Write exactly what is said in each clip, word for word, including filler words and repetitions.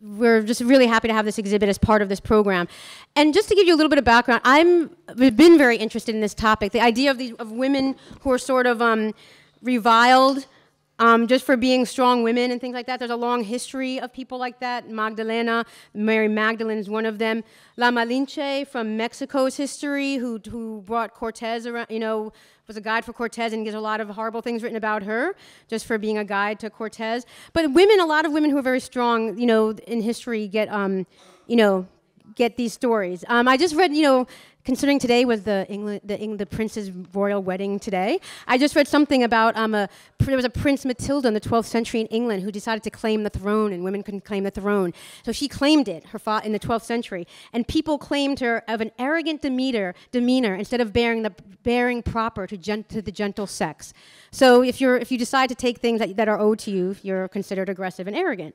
we're just really happy to have this exhibit as part of this program. And just to give you a little bit of background, I'm, I've been very interested in this topic, the idea of, the, of women who are sort of um, reviled um, just for being strong women and things like that. There's a long history of people like that. Magdalena, Mary Magdalene is one of them. La Malinche from Mexico's history, who, who brought Cortez around, you know, was a guide for Cortez, and gets a lot of horrible things written about her just for being a guide to Cortez. But women, a lot of women who are very strong, you know, in history get, um, you know, get these stories. Um, I just read, you know, considering today was the England, the, England, the prince's royal wedding today, I just read something about um, a, there was a Prince Matilda in the twelfth century in England who decided to claim the throne, and women couldn't claim the throne. So she claimed it her fa in the twelfth century, and people claimed her of an arrogant demeanor, demeanor instead of bearing, the, bearing proper to, gen to the gentle sex. So if, you're, if you decide to take things that, that are owed to you, you're considered aggressive and arrogant.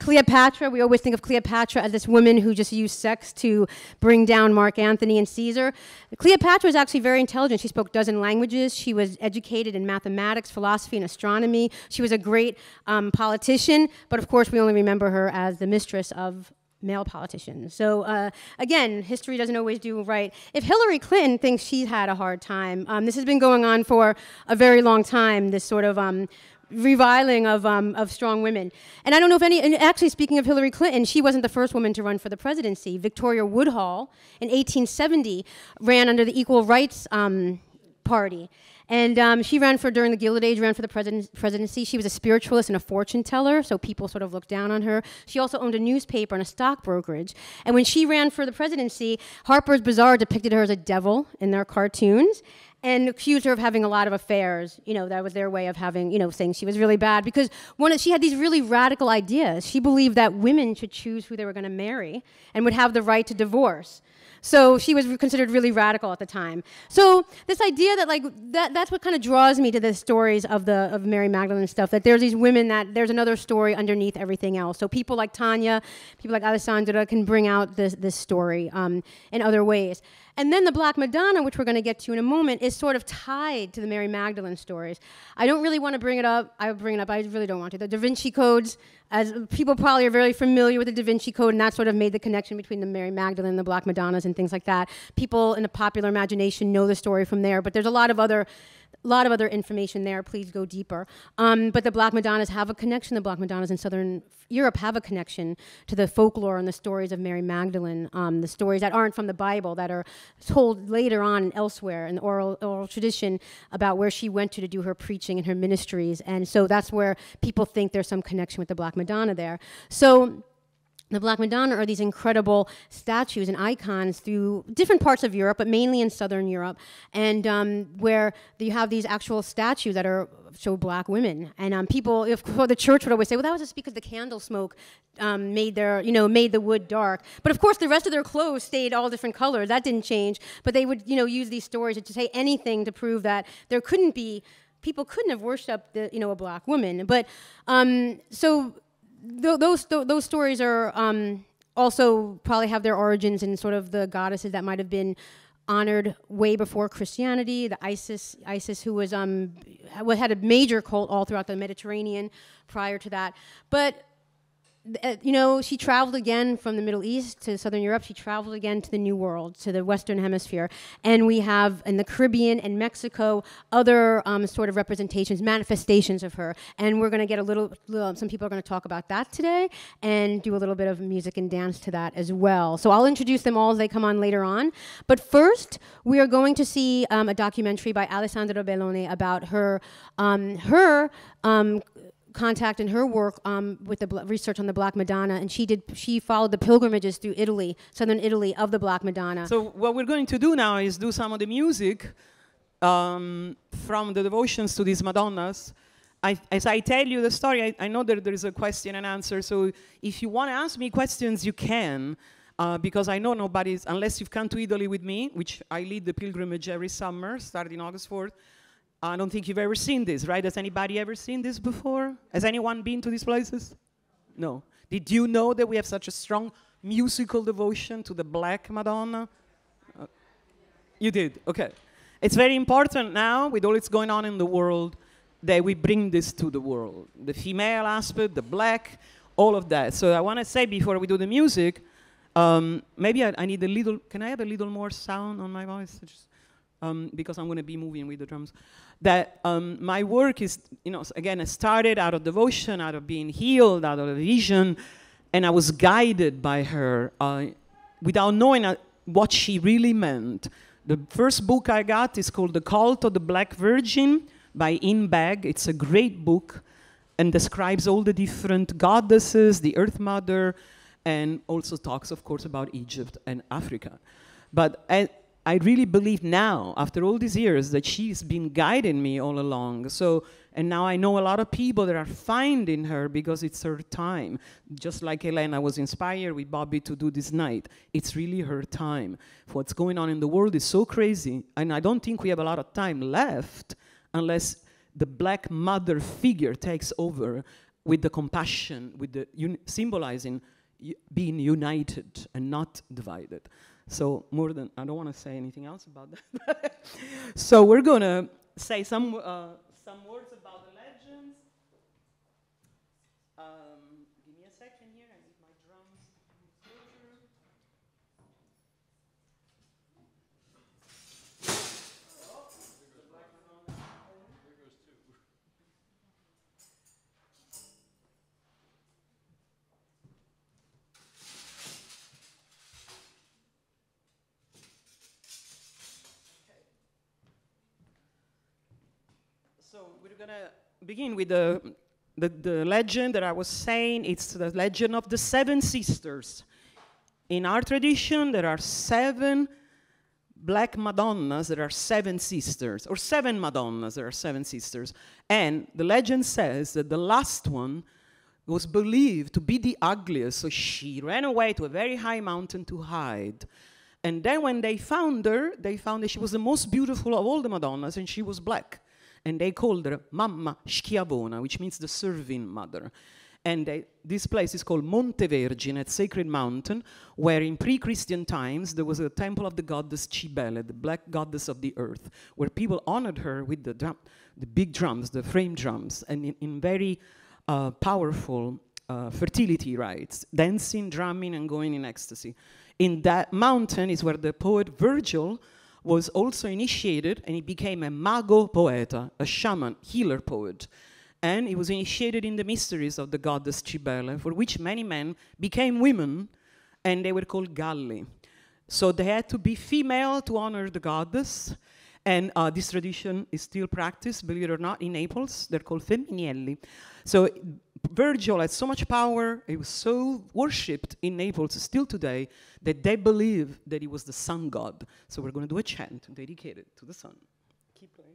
Cleopatra, we always think of Cleopatra as this woman who just used sex to bring down Mark Antony and Caesar. Cleopatra was actually very intelligent. She spoke a dozen languages. She was educated in mathematics, philosophy, and astronomy. She was a great um, politician, but of course we only remember her as the mistress of male politicians. So uh, again, history doesn't always do right. If Hillary Clinton thinks she's had a hard time, um, this has been going on for a very long time, this sort of um, reviling of, um, of strong women. And I don't know if any, and actually speaking of Hillary Clinton, she wasn't the first woman to run for the presidency. Victoria Woodhull in eighteen seventy ran under the Equal Rights um, Party. And um, she ran for, during the Gilded Age, ran for the president, presidency. She was a spiritualist and a fortune teller, so people sort of looked down on her. She also owned a newspaper and a stock brokerage. And when she ran for the presidency, Harper's Bazaar depicted her as a devil in their cartoons, and accused her of having a lot of affairs. You know, that was their way of having, you know, saying she was really bad, because one, she had these really radical ideas. She believed that women should choose who they were going to marry and would have the right to divorce. So she was considered really radical at the time. So this idea that, like, that, that's what kind of draws me to the stories of, the, of Mary Magdalene and stuff, that there's these women, that there's another story underneath everything else. So people like Tanya, people like Alessandra can bring out this, this story um, in other ways. And then the Black Madonna, which we're going to get to in a moment, is sort of tied to the Mary Magdalene stories. I don't really want to bring it up. I bring it up. I really don't want to. The Da Vinci Codes, as people probably are very familiar with the Da Vinci Code, and that sort of made the connection between the Mary Magdalene and the Black Madonnas and things like that. People in the popular imagination know the story from there, but there's a lot of other... A lot of other information there. Please go deeper. Um, but the Black Madonnas have a connection. The Black Madonnas in Southern Europe have a connection to the folklore and the stories of Mary Magdalene, um, the stories that aren't from the Bible, that are told later on and elsewhere in the oral, oral tradition about where she went to to do her preaching and her ministries. And so that's where people think there's some connection with the Black Madonna there. So the Black Madonna are these incredible statues and icons through different parts of Europe, but mainly in Southern Europe, and um, where you have these actual statues that are show Black women. And um, people, if, well, the church would always say, well, that was just because the candle smoke um, made their, you know, made the wood dark. But of course, the rest of their clothes stayed all different colors. That didn't change. But they would, you know, use these stories to say anything to prove that there couldn't be, people couldn't have worshipped, the, you know, a Black woman. But um, so. Those, those, those stories are um, also probably have their origins in sort of the goddesses that might have been honored way before Christianity. The Isis, Isis who was um, had a major cult all throughout the Mediterranean prior to that. But uh, you know, she traveled again from the Middle East to Southern Europe. She traveled again to the New World, to the Western Hemisphere, and we have in the Caribbean and Mexico other um, sort of representations, manifestations of her. And we're going to get a little, little. Some people are going to talk about that today, and do a little bit of music and dance to that as well. So I'll introduce them all as they come on later on. But first, we are going to see um, a documentary by Alessandra Belloni about her, um, her. Um, contact and her work um, with the research on the Black Madonna, and she did. She followed the pilgrimages through Italy, southern Italy, of the Black Madonna. So what we're going to do now is do some of the music um, from the devotions to these Madonnas. I, as I tell you the story, I, I know that there is a question and answer. So if you want to ask me questions, you can, uh, because I know nobody's, unless you've come to Italy with me, which I lead the pilgrimage every summer, starting August fourth. I don't think you've ever seen this, right? Has anybody ever seen this before? Has anyone been to these places? No. Did you know that we have such a strong musical devotion to the Black Madonna? Uh, you did, okay. It's very important now, with all that's going on in the world, that we bring this to the world. The female aspect, the black, all of that. So I want to say before we do the music, um, maybe I, I need a little, can I have a little more sound on my voice? Just, um, because I'm going to be moving with the drums. That um, my work is, you know, again, I started out of devotion, out of being healed, out of a vision, and I was guided by her uh, without knowing uh, what she really meant. The first book I got is called The Cult of the Black Virgin by Inbag. It's a great book and describes all the different goddesses, the Earth Mother, and also talks, of course, about Egypt and Africa. But I, I really believe now, after all these years, that she's been guiding me all along. So, and now I know a lot of people that are finding her because it's her time. Just like Elena was inspired with Bobby to do this night. It's really her time. What's going on in the world is so crazy, and I don't think we have a lot of time left unless the black mother figure takes over with the compassion, with the un symbolizing being united and not divided. So more than, I don't want to say anything else about that. So we're going to say some, uh, some words about the legends. Um, give me a second here, I need my drums. So we're going to begin with the, the, the legend that I was saying. It's the legend of the seven sisters. In our tradition, there are seven black Madonnas. There are seven sisters, or seven Madonnas. There are seven sisters. And the legend says that the last one was believed to be the ugliest. So she ran away to a very high mountain to hide. And then when they found her, they found that she was the most beautiful of all the Madonnas, and she was black. And they called her Mamma Schiavona, which means the serving mother. And they, this place is called Montevergine, at Sacred Mountain, where in pre-Christian times there was a temple of the goddess Cibele, the black goddess of the earth, where people honored her with the, drum, the big drums, the frame drums, and in, in very uh, powerful uh, fertility rites, dancing, drumming, and going in ecstasy. In that mountain is where the poet Virgil was also initiated, and he became a mago poeta, a shaman, healer poet. And he was initiated in the mysteries of the goddess Cibele, for which many men became women, and they were called Galli. So they had to be female to honor the goddess, and uh, this tradition is still practiced, believe it or not, in Naples. They're called Femminelli. So Virgil had so much power, he was so worshipped in Naples still today, that they believe that he was the sun god. So we're going to do a chant dedicated to the sun. Keep playing.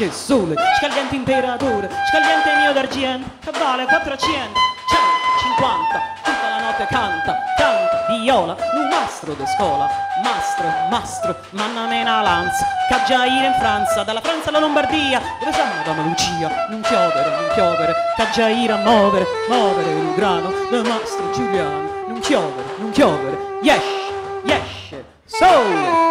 esce il sole, scagliente imperatore, scagliente mio d'argento, cabale quattrocento, centocinquanta, tutta la notte canta, canta, viola, un mastro de scola, mastro, mastro, manna mena lanza, caggiaire in Francia, dalla Francia alla Lombardia, dove sa Madonna Lucia, non piovere, non piovere, caggiaire a muovere, muovere un grano, da mastro Giuliano, non piovere, non piovere, yes, yes, sole.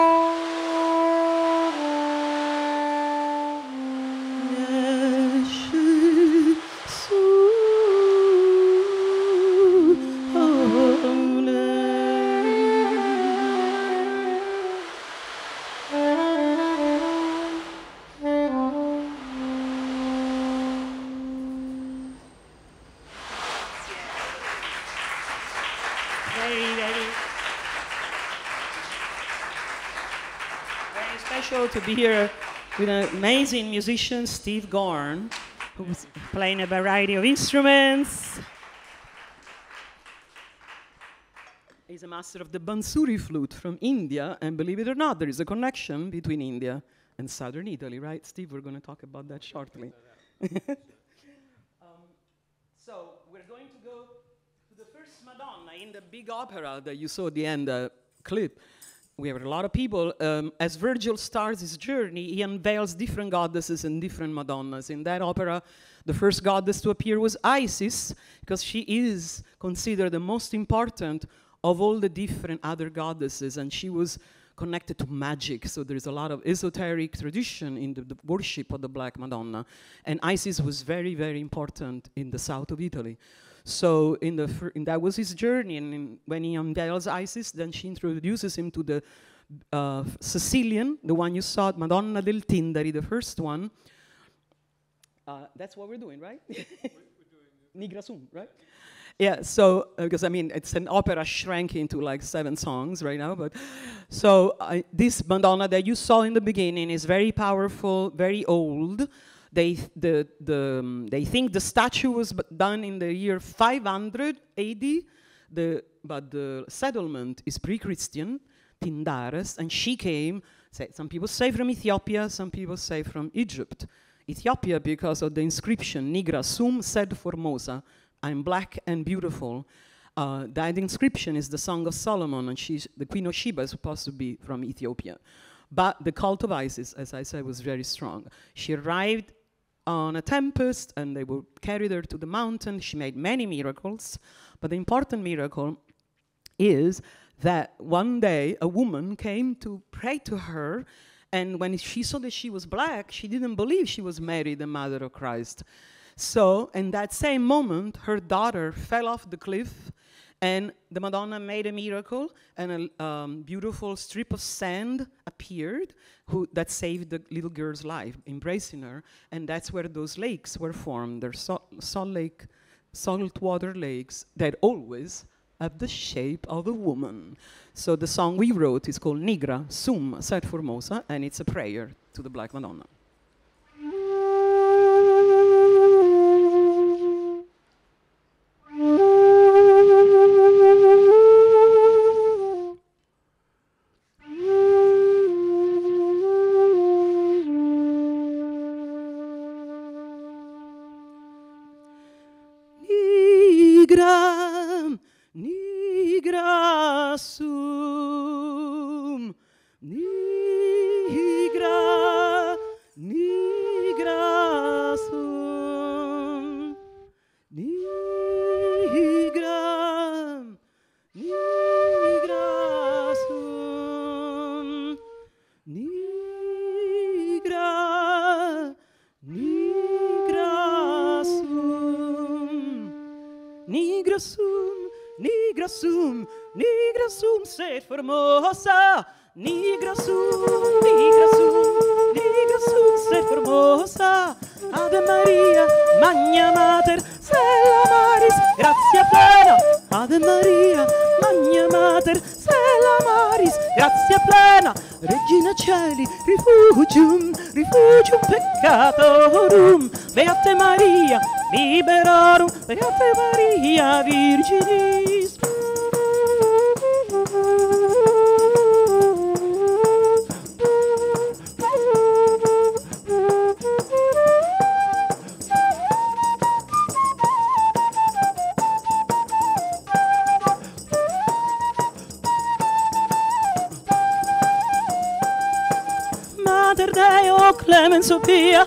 To be here with an amazing musician, Steve Gorn, who's playing a variety of instruments. He's a master of the Bansuri flute from India, and believe it or not, there is a connection between India and southern Italy, right, Steve? We're going to talk about that shortly. um, so we're going to go to the first Madonna in the big opera that you saw at the end uh, clip. We have a lot of people. Um, as Virgil starts his journey, he unveils different goddesses and different Madonnas. In that opera, the first goddess to appear was Isis, because she is considered the most important of all the different other goddesses, and she was connected to magic, so there's a lot of esoteric tradition in the, the worship of the Black Madonna. And Isis was very, very important in the south of Italy. So in the fir and that was his journey, and in, when he unveils Isis, then she introduces him to the uh, Sicilian, the one you saw, Madonna del Tindari, the first one. Uh, that's what we're doing, right? We're, we're doing Nigra Sum, right? Yeah, so, because uh, I mean, it's an opera shrank into like seven songs right now, but so uh, this Madonna that you saw in the beginning is very powerful, very old. They, th the, the, um, they think the statue was b done in the year five hundred A D, the, but the settlement is pre-Christian, Tindares, and she came, say, some people say from Ethiopia, some people say from Egypt. Ethiopia because of the inscription, Nigra Sum Sed Formosa, I'm black and beautiful. Uh, that inscription is the Song of Solomon, and she's, the Queen of Sheba is supposed to be from Ethiopia. But the cult of Isis, as I said, was very strong. She arrived on a tempest, and they would carry her to the mountain. She made many miracles. But the important miracle is that one day a woman came to pray to her, and when she saw that she was black, she didn't believe she was Mary, the mother of Christ. So in that same moment, her daughter fell off the cliff, and the Madonna made a miracle, and a um, beautiful strip of sand appeared who, that saved the little girl's life, embracing her. And that's where those lakes were formed. They're salt, salt lake, saltwater lakes that always have the shape of a woman. So the song we wrote is called Nigra Sum Sed Formosa, and it's a prayer to the Black Madonna. Formosa, Nigra Sum, Nigra Sum, Nigra Sum Sed Formosa, Ave Maria, Magna Mater, Stella Maris, Grazia Plena, Ave Maria, Magna Mater, Stella Maris, Grazia Plena, Regina Celi, Rifugium, Rifugium Peccatorum, Beate Maria, Liberorum, Beate Maria, Virginis. in Sophia,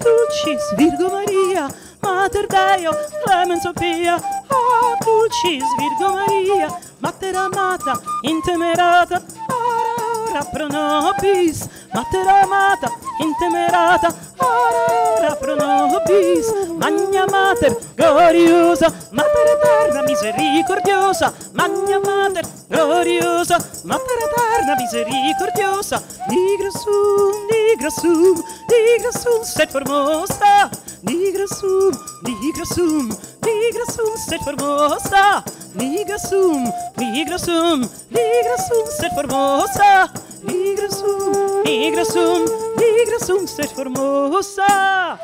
Dulcis, Virgo Maria, Mater Deo, Clemens Sophia, ah, Dulcis, Virgo Maria, Mater amata, intemerata, ora, ora pro nobis, Mater amata, intemerata, ora, ora pro nobis, Magna Mater, gloriosa, Mater eterna, misericordiosa, Magna Mater, gloriosa, Mater eterna, misericordiosa, Nigra Sum, Nigra Sum, Nigra Sum Sed Formosa, Nigra Sum, Nigra Sum, Nigra Sum Sed Formosa, Nigra Sum, Nigra Sum, Nigra Sum Sed Formosa, Nigra Sum, Nigra Sum, Nigra Sum Sed Formosa,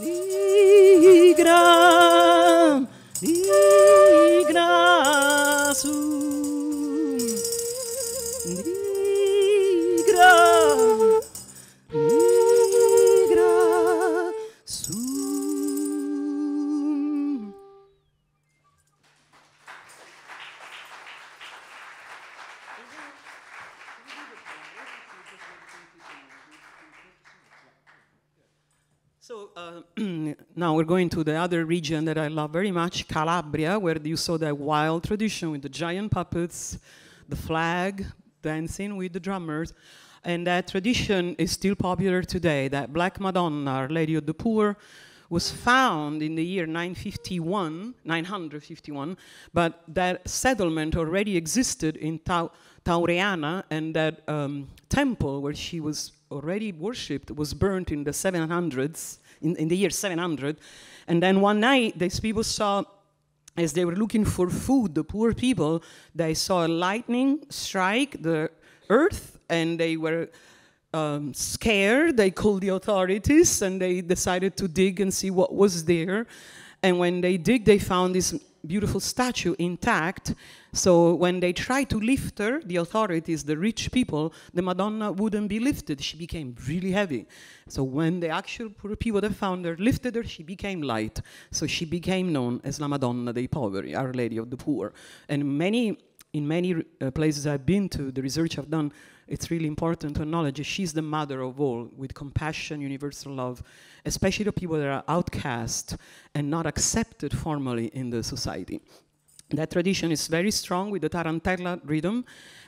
Nigra, Nigra Sum, Nigra, Nigra Sum. So uh, now we're going to the other region that I love very much, Calabria, where you saw that wild tradition with the giant puppets, the flag, dancing with the drummers. And that tradition is still popular today. That Black Madonna, Our Lady of the Poor, was found in the year nine fifty-one, nine fifty-one, but that settlement already existed in Tau Taureana, and that um, temple where she was already worshipped was burnt in the seven hundreds, in, in the year seven hundred. And then one night, these people saw, as they were looking for food, the poor people, they saw a lightning strike the earth, and they were um, scared. They called the authorities, and they decided to dig and see what was there. And when they dig, they found this beautiful statue intact. So when they tried to lift her, the authorities, the rich people, the Madonna wouldn't be lifted. She became really heavy. So when the actual poor people that found her lifted her, she became light. So she became known as La Madonna dei Poveri, Our Lady of the Poor. And many, in many uh, places I've been to, the research I've done, it's really important to acknowledge she's the mother of all, with compassion, universal love, especially the people that are outcast and not accepted formally in the society. That tradition is very strong with the tarantella rhythm,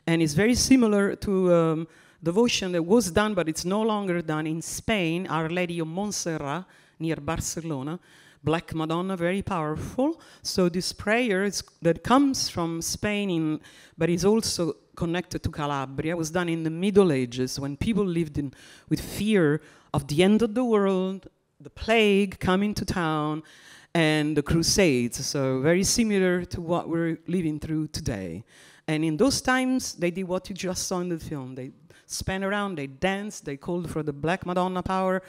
and is very similar to um, devotion that was done, but it's no longer done in Spain, Our Lady of Montserrat, near Barcelona. Black Madonna, very powerful. So this prayer is, that comes from Spain, in, but is also connected to Calabria, was done in the Middle Ages, when people lived in, with fear of the end of the world, the plague coming to town, and the Crusades. So very similar to what we're living through today. And in those times, they did what you just saw in the film. They spun around, they danced, they called for the Black Madonna power,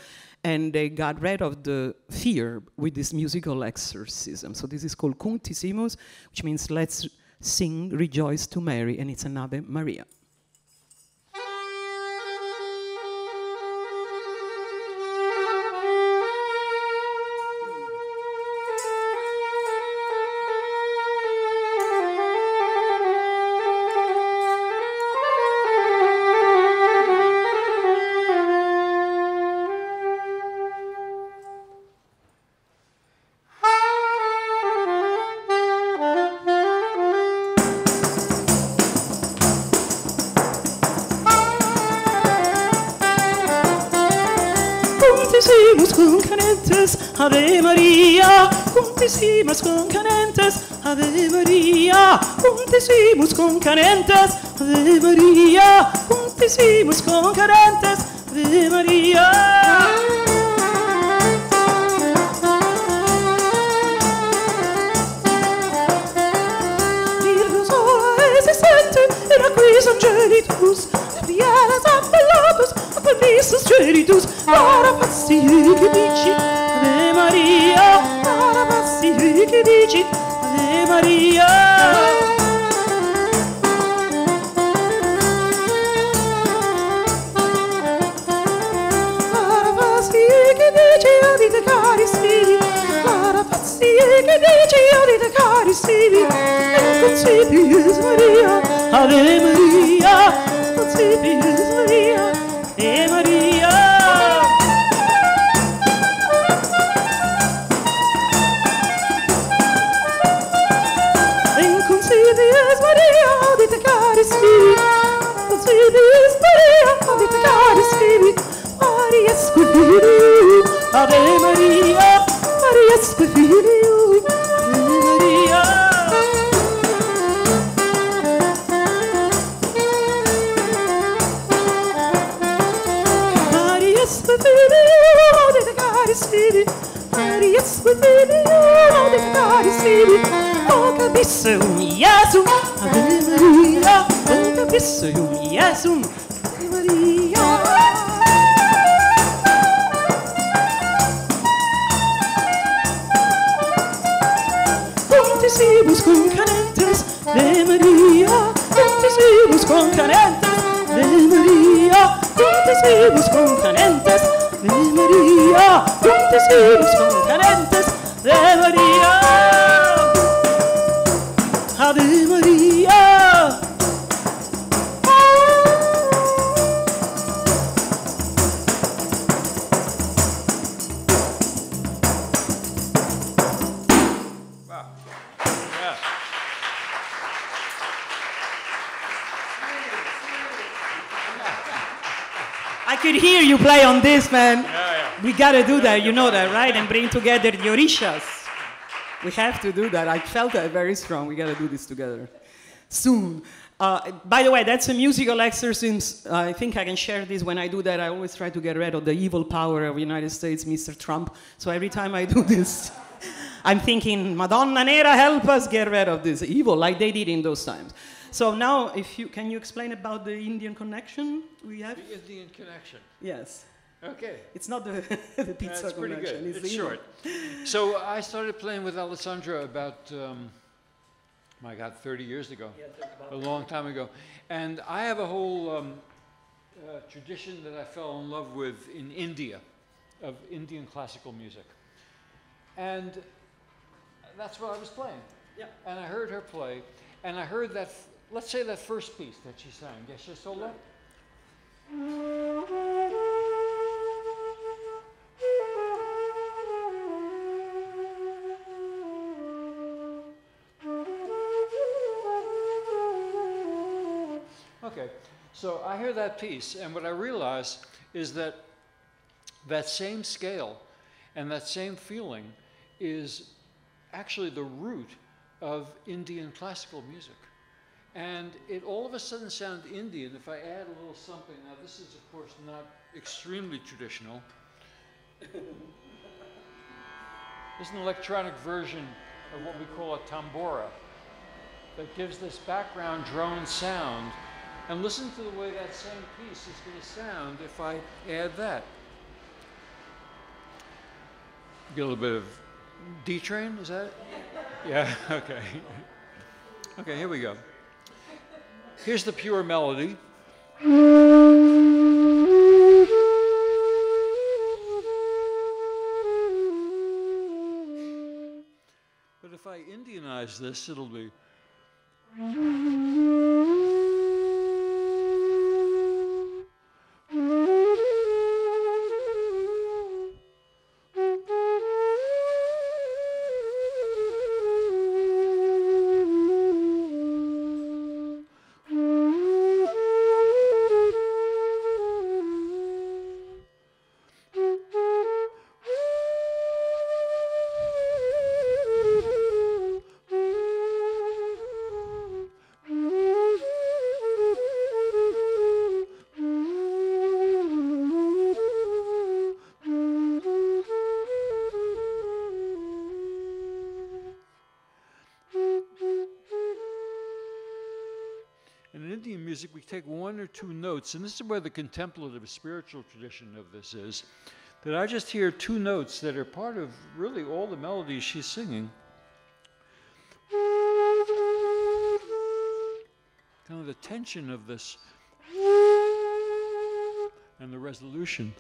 and they got rid of the fear with this musical exorcism. So this is called Cuntissimus, which means let's sing, rejoice to Mary, and it's an Ave Maria. Ave Maria, Cuntissimus concanentes, Ave Maria, Cuntissimus concanentes, Ave Maria, Cuntissimus concanentes, Ave Maria. Virgo sola esistente, in acquisum genitus, Fieles ab bellatus, ab permissus genitus, para passi che dici, Ave Maria, cara passi che dici, Ave Maria. Cara passi che dici, Abita cari stili, cara passi che dici, Abita cari stili, Inconcepies Maria, Ave Maria, Inconcepies Maria, Ave Maria. Ave Maria, Maria Spiritu, Ave Maria. Maria Spiritu, Ave Maria Spiritu, Maria Spiritu, Ave Maria Spiritu, O Capissum Iesum, Ave Maria, O Capissum Iesum, Ave Maria. Quantisibus concanentes de Maria, quantisibus concanentes de Maria, quantisibus concanentes de Maria, quantisibus concanentes de Maria. Ave Maria. Could hear you play on this, man. Yeah, yeah. We gotta do that, you know that, right? And bring together the Orishas. We have to do that. I felt that very strong. We gotta do this together soon. Uh, by the way, that's a musical exorcism. Uh, I think I can share this. When I do that, I always try to get rid of the evil power of the United States, Mister Trump. So every time I do this, I'm thinking, Madonna Nera, help us get rid of this evil, like they did in those times. So now, if you, can you explain about the Indian connection we have? The Indian connection. Yes. Okay. It's not the, the pizza That's connection. Pretty good. It's, it's short. So I started playing with Alessandra about, um, my God, thirty years ago, yeah, a long time ago. And I have a whole um, uh, tradition that I fell in love with in India, of Indian classical music. And that's what I was playing. Yeah. And I heard her play, and I heard that. Let's say that first piece that she sang. Yes, yes, solo. Okay, so I hear that piece, and what I realize is that that same scale and that same feeling is actually the root of Indian classical music. And it all of a sudden sounded Indian. If I add a little something, now this is of course not extremely traditional. There's an electronic version of what we call a tambora that gives this background drone sound. And listen to the way that same piece is going to sound if I add that. Get a little bit of D-train, is that it? Yeah, okay. Okay, here we go. Here's the pure melody. But if I Indianize this, it'll be. We take one or two notes, and this is where the contemplative spiritual tradition of this is, that I just hear two notes that are part of really all the melodies she's singing. Kind of the tension of this and the resolution.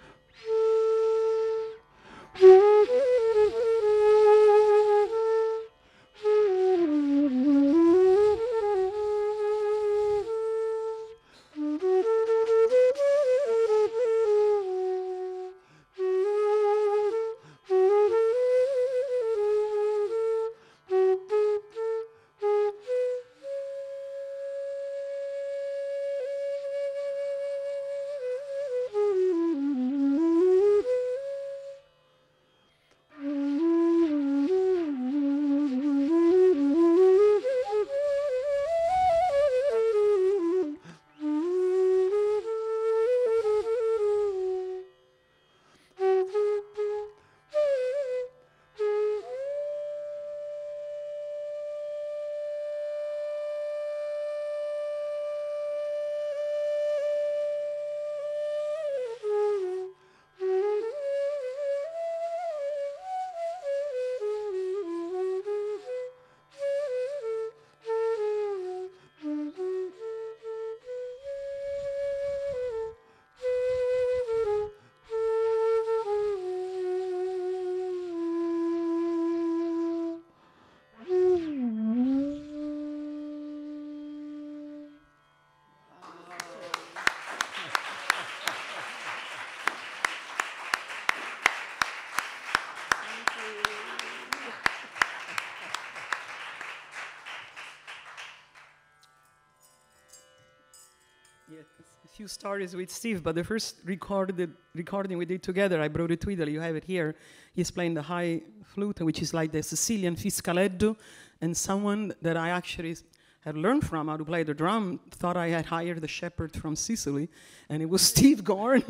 few stories with Steve, but the first recorded, recording we did together, I brought it to Italy, you have it here. He's playing the high flute, which is like the Sicilian fiscaletto, and someone that I actually had learned from how to play the drum thought I had hired the shepherd from Sicily, and it was Steve Gorn.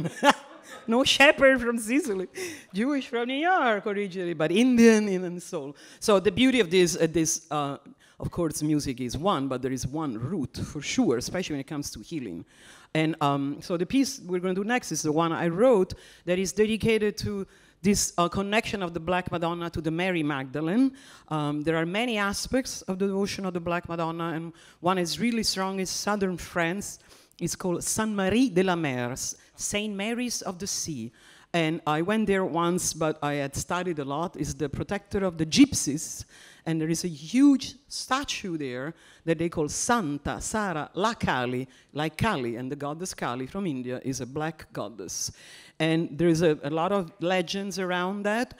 No shepherd from Sicily, Jewish from New York originally, but Indian in the soul. So the beauty of this, uh, this uh, of course, music is one, but there is one root for sure, especially when it comes to healing. And um, so the piece we're going to do next is the one I wrote that is dedicated to this uh, connection of the Black Madonna to the Mary Magdalene. Um, there are many aspects of the devotion of the Black Madonna, and one is really strong in southern France. It's called Sainte Marie de la Mer, Saint Mary's of the Sea. And I went there once, but I had studied a lot. It's the protector of the gypsies. And there is a huge statue there that they call Santa Sara La Kali, like Kali. And the goddess Kali from India is a black goddess. And there is a, a lot of legends around that.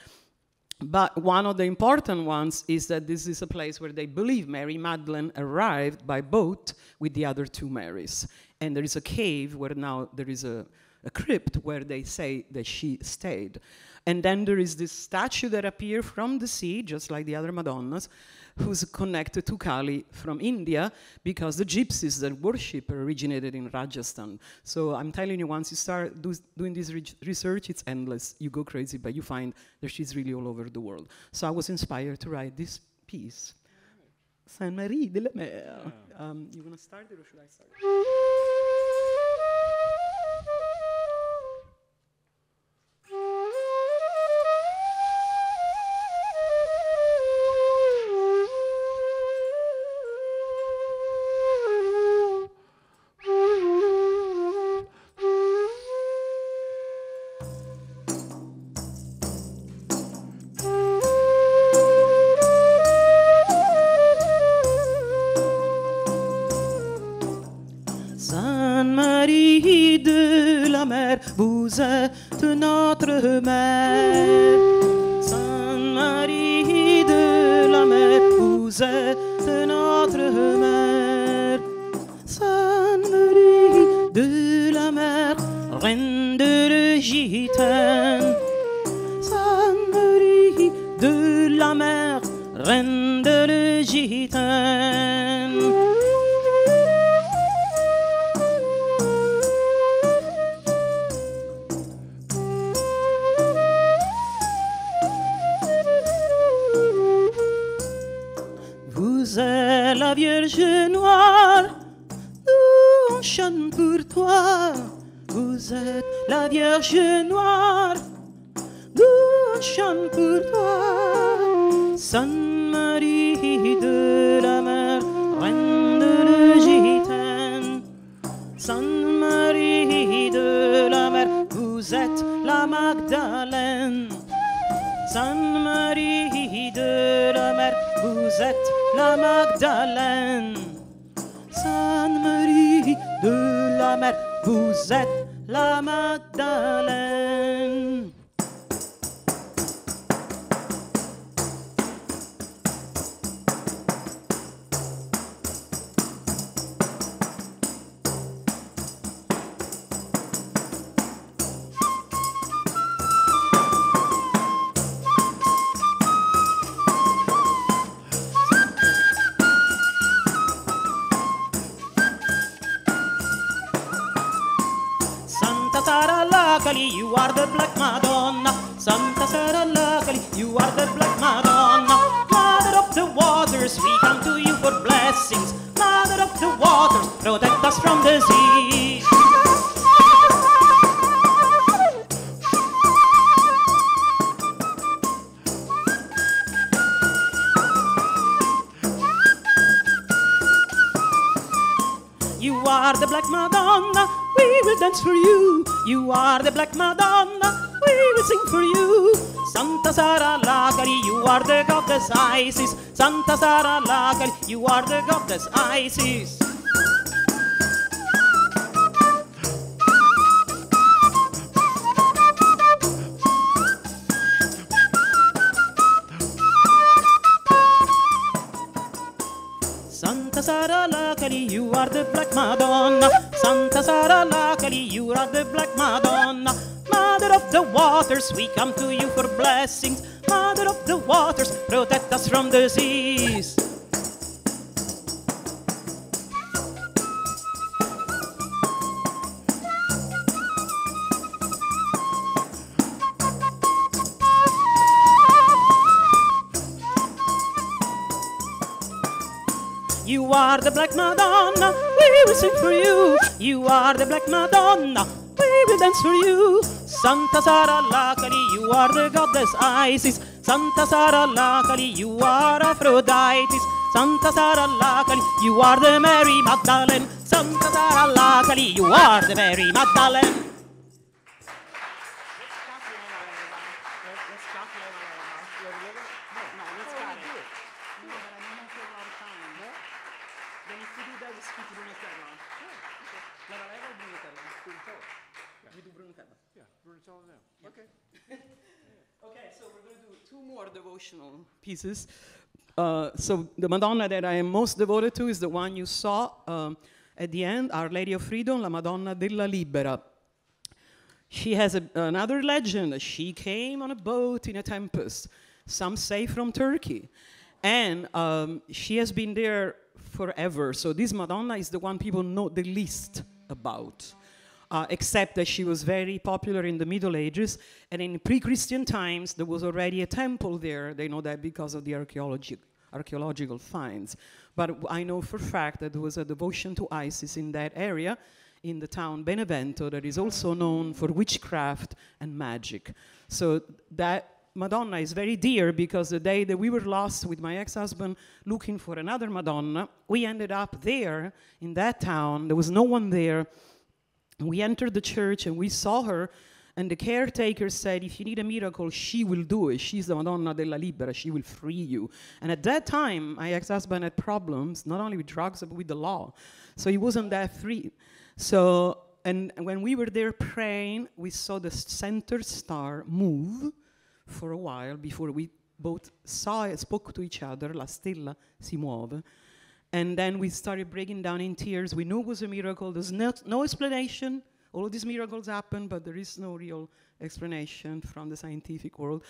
But one of the important ones is that this is a place where they believe Mary Magdalene arrived by boat with the other two Marys. And there is a cave where now there is a, a crypt where they say that she stayed. And then there is this statue that appears from the sea, just like the other Madonnas, who's connected to Kali from India, because the gypsies that worship originated in Rajasthan. So I'm telling you, once you start do, doing this re research, it's endless. You go crazy, but you find that she's really all over the world. So I was inspired to write this piece. Sainte Marie de la Mer. Yeah. Um, you want to start it, or should I start it? Vous êtes notre mère, Sainte Marie de la Mer, vous êtes notre mère, Sainte Marie de la Mer, reine de la Gitane, Sainte Marie de la Mer, reine de la Gitane. La Vierge noire, nous on chante pour toi. Vous êtes la Vierge noire, nous on chante pour toi. Sainte Marie de la Mer, reine de la Gitane. Sainte Marie de la Mer, vous êtes la Magdalène. Sainte Marie de la Mer, vous êtes la Magdalène. Sainte Marie de la Mer, vous êtes la Magdalène. You are the Black Madonna, Santa Sara La Kali. You are the Black Madonna, Mother of the waters. We come to you for blessings, Mother of the waters. Protect us from disease. You are the Black Madonna, we will dance for you. You are the Black Madonna, we will sing for you. Santa Sara La Kali, you are the goddess Isis. Santa Sara La Kali, you are the goddess Isis. Santa Sara La Kali, you are the Black Madonna. Santa Sara La Kali, Luckily you are the Black Madonna. Mother of the waters, we come to you for blessings. Mother of the waters, protect us from disease. You are the Black Madonna, we will sing for you. You are the Black Madonna, we will dance for you. Santa Sara Lacali, you are the goddess Isis. Santa Sara Lacali, you are Aphrodite. Santa Sara Lacali, you are the Mary Magdalene. Santa Sara Lacali, you are the Mary Magdalene. Devotional pieces. Uh, so the Madonna that I am most devoted to is the one you saw um, at the end, Our Lady of Freedom, La Madonna della Libera. She has a, another legend. She came on a boat in a tempest, some say from Turkey. And um, she has been there forever. So this Madonna is the one people know the least about. Uh, except that she was very popular in the Middle Ages, and in pre-Christian times there was already a temple there. They know that because of the archaeology, archaeological finds. But I know for a fact that there was a devotion to Isis in that area, in the town Benevento, that is also known for witchcraft and magic. So that Madonna is very dear, because the day that we were lost with my ex-husband looking for another Madonna, we ended up there, in that town. There was no one there. We entered the church and we saw her, and the caretaker said, if you need a miracle, she will do it. She's the Madonna della Libera, she will free you. And at that time, my ex-husband had problems, not only with drugs, but with the law. So he wasn't that free. So, and when we were there praying, we saw the center star move for a while before we both saw and spoke to each other, la stella si muove. And then we started breaking down in tears. We knew it was a miracle. There's no, no explanation. All of these miracles happen, but there is no real explanation from the scientific world.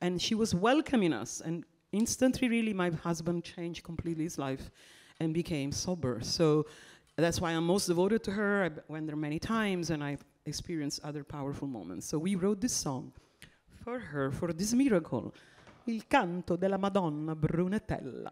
And she was welcoming us. And instantly, really, my husband changed completely his life and became sober. So that's why I'm most devoted to her. I went there many times, and I've experienced other powerful moments. So we wrote this song for her, for this miracle. Il canto della Madonna Brunatella.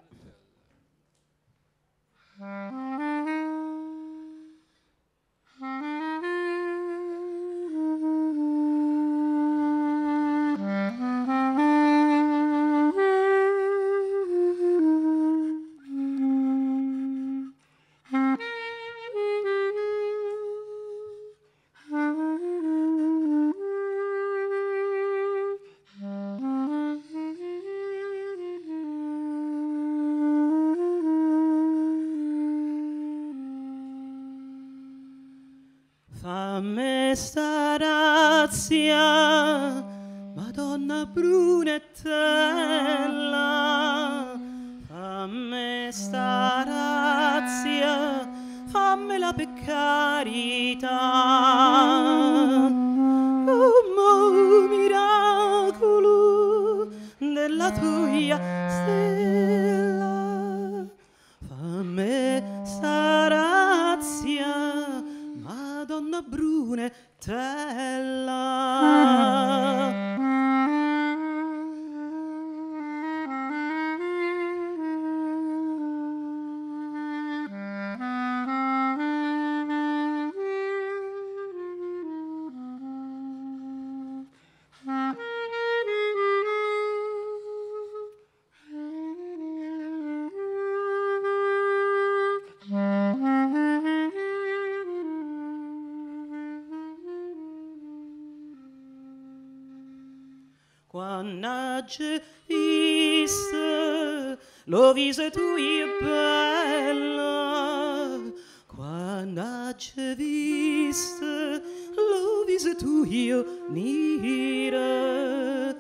Lo viso tu è bella, quando c'è vista, lo viso tu io nera,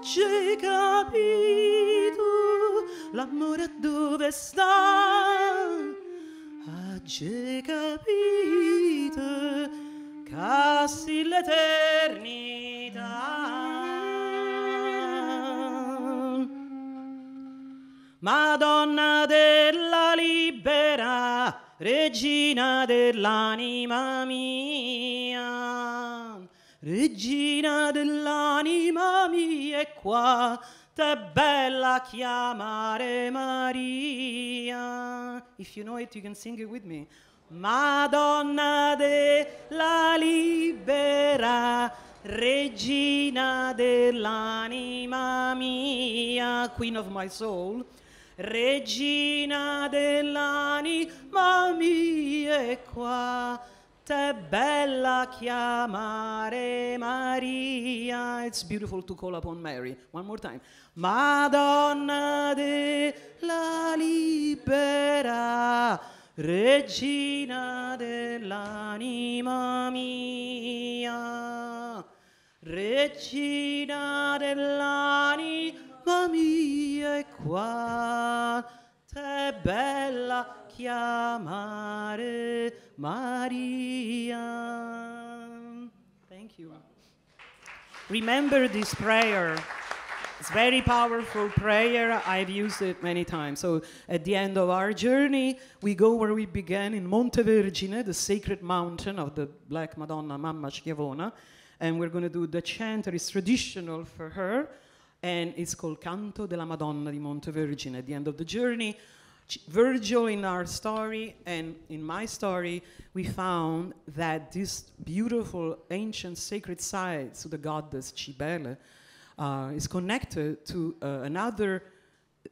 c'è capito l'amore dove sta, c'è capito Passi l'eternità, Madonna della libera, regina dell'anima mia, regina dell'anima mia è qua, t'è bella chiamare Maria. If you know it, you can sing it with me. Madonna della libera, regina dell'anima mia, queen of my soul, regina dell'anima mia è qua, t'è bella chiamare Maria. It's beautiful to call upon Mary. One more time. Madonna della libera, regina dell'anima mia, regina dell'anima mia è qua, t'è bella chiamare Maria. Thank you. Remember this prayer. It's very powerful prayer. I've used it many times. So at the end of our journey, we go where we began in Montevergine, the sacred mountain of the Black Madonna, Mamma Schiavona. And we're going to do the chant that is traditional for her. And it's called Canto della Madonna di Montevergine. At the end of the journey, Virgil in our story and in my story, we found that this beautiful ancient sacred site to the goddess Cibele, Uh, is connected to uh, another,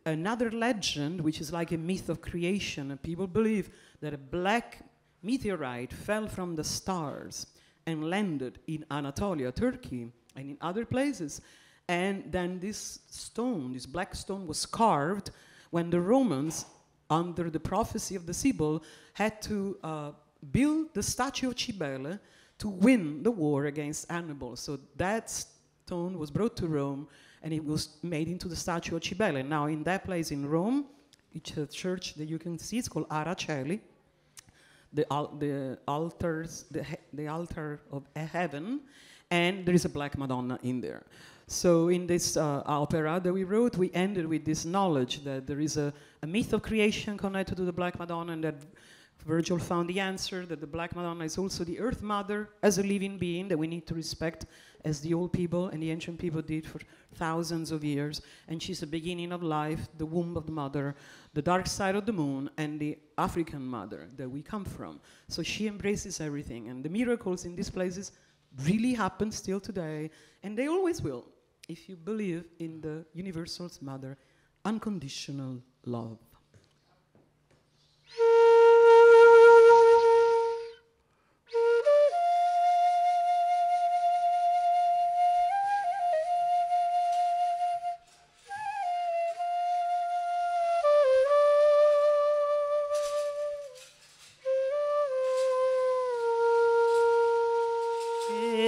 another legend, which is like a myth of creation. And people believe that a black meteorite fell from the stars and landed in Anatolia, Turkey, and in other places. And then this stone, this black stone, was carved when the Romans, under the prophecy of the Sibyl, had to uh, build the statue of Cibele to win the war against Hannibal. So that's stone was brought to Rome, and it was made into the statue of Cibele. Now, in that place in Rome, it's a church that you can see. It's called Aracelli. The, al the, altars, the, the altar of heaven, and there is a Black Madonna in there. So in this uh, opera that we wrote, we ended with this knowledge that there is a, a myth of creation connected to the Black Madonna, and that Virgil found the answer, that the Black Madonna is also the Earth Mother as a living being that we need to respect as the old people and the ancient people did for thousands of years. And she's the beginning of life, the womb of the mother, the dark side of the moon, and the African mother that we come from. So she embraces everything. And the miracles in these places really happen still today, and they always will, if you believe in the universal mother, unconditional love.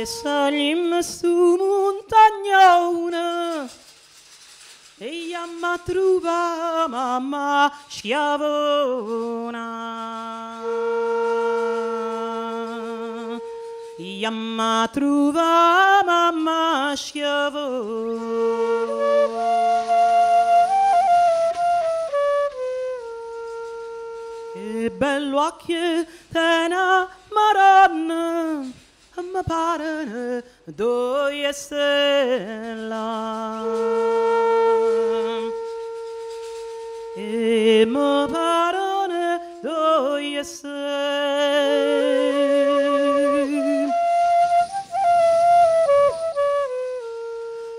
Salim su montagnona e amma truva mamma schiavona, e amma truva mamma schiavona, che bello occhio tena maronna, ma parana do yesela e ma parana do yesela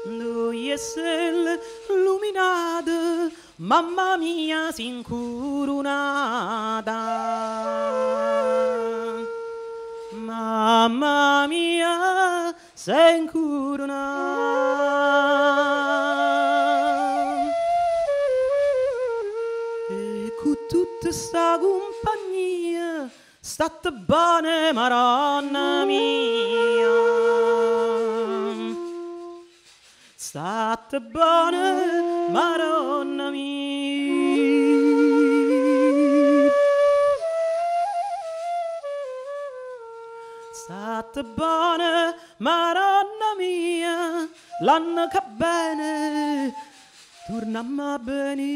do yesela luminada mamma mia s'incurunada. Mamma mia, sei incoronata. E con tutta sta compagnia, state bene, Madonna mia. State bene, Madonna mia. State fatta buona, Madonna mia, l'anno che bene, tornammo a benì.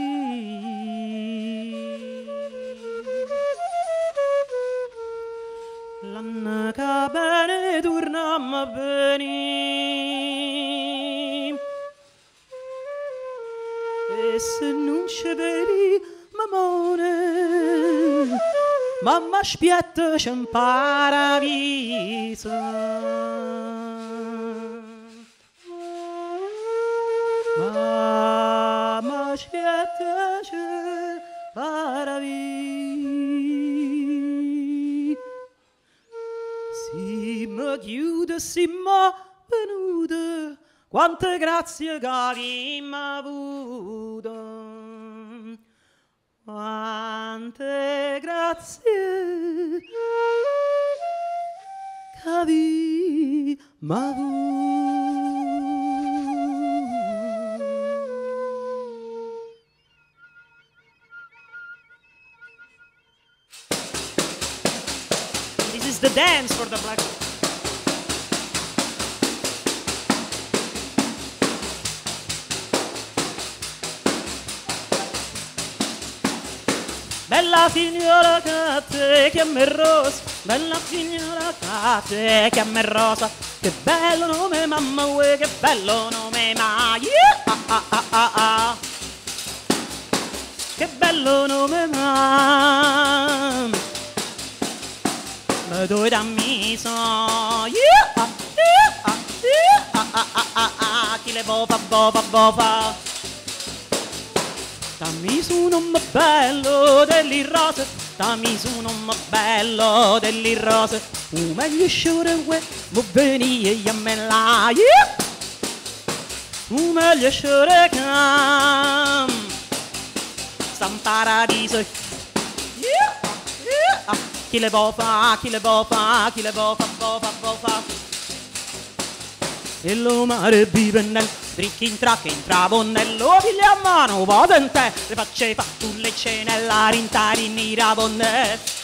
L'anno che bene, tornammo a benì. E se non ci vedi, mamone, mamma spietta c'è un paradiso. Mamma spietta c'è un paradiso. Si mi chiude, si mi venuta, quante grazie Cali m'ha avuto. Quante grazie Cali m'ha avuto. This is the dance for the black. Bella signora che chiama Rosa, bella signora che chiama Rosa, che bello nome mamma, uè, che bello nome ma, yeah! Ah, ah, ah, ah, ah. Che bello nome ma, ma dove dammi so, yeah! Ah, yeah! Ah, yeah! Ah, ah, ah, ah, ah, chi le bofa, bofa, bofa. Dammi su un nome bello delle rose, dammi su un nome bello delle rose, un meglio sciore uè, mo veni e jammela, yeah! Un meglio sciore cam, sta in paradiso, yeah! Yeah! Chi le bofa, chi le bofa, chi le bofa, bofa, bofa. E lo mare vive nel drink intra che intra bonnello, pigli a mano, vado in te, le facce fattulle cenella, rintari nira bonne.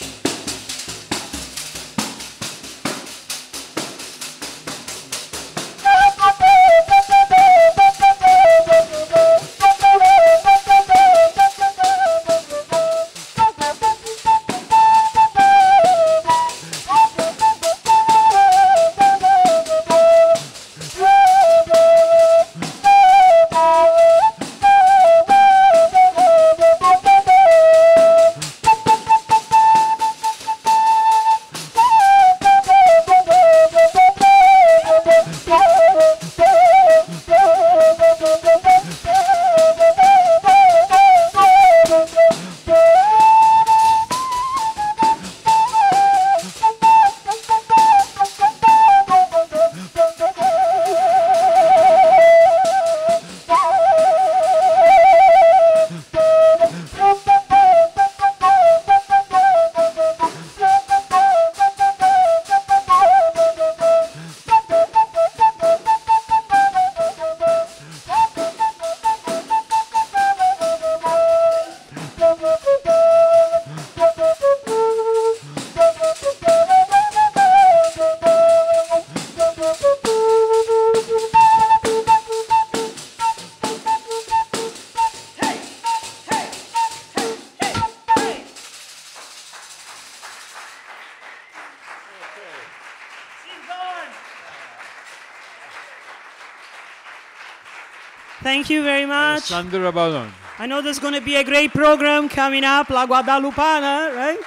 Thank you very much. Alessandra Belloni. I know there's going to be a great program coming up, La Guadalupana, right?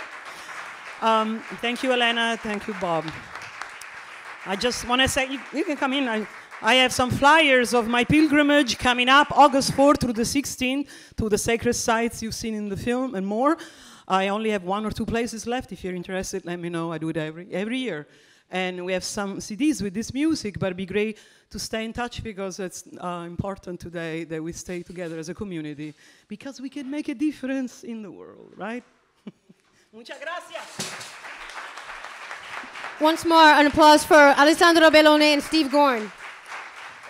Um, thank you, Elena. Thank you, Bob. I just want to say, you, you can come in. I, I have some flyers of my pilgrimage coming up, August fourth through the sixteenth, to the sacred sites you've seen in the film and more. I only have one or two places left. If you're interested, let me know. I do it every, every year. And we have some C Ds with this music, but it'd be great to stay in touch because it's uh, important today that we stay together as a community because we can make a difference in the world, right? Muchas gracias. Once more, an applause for Alessandra Belloni and Steve Gorn.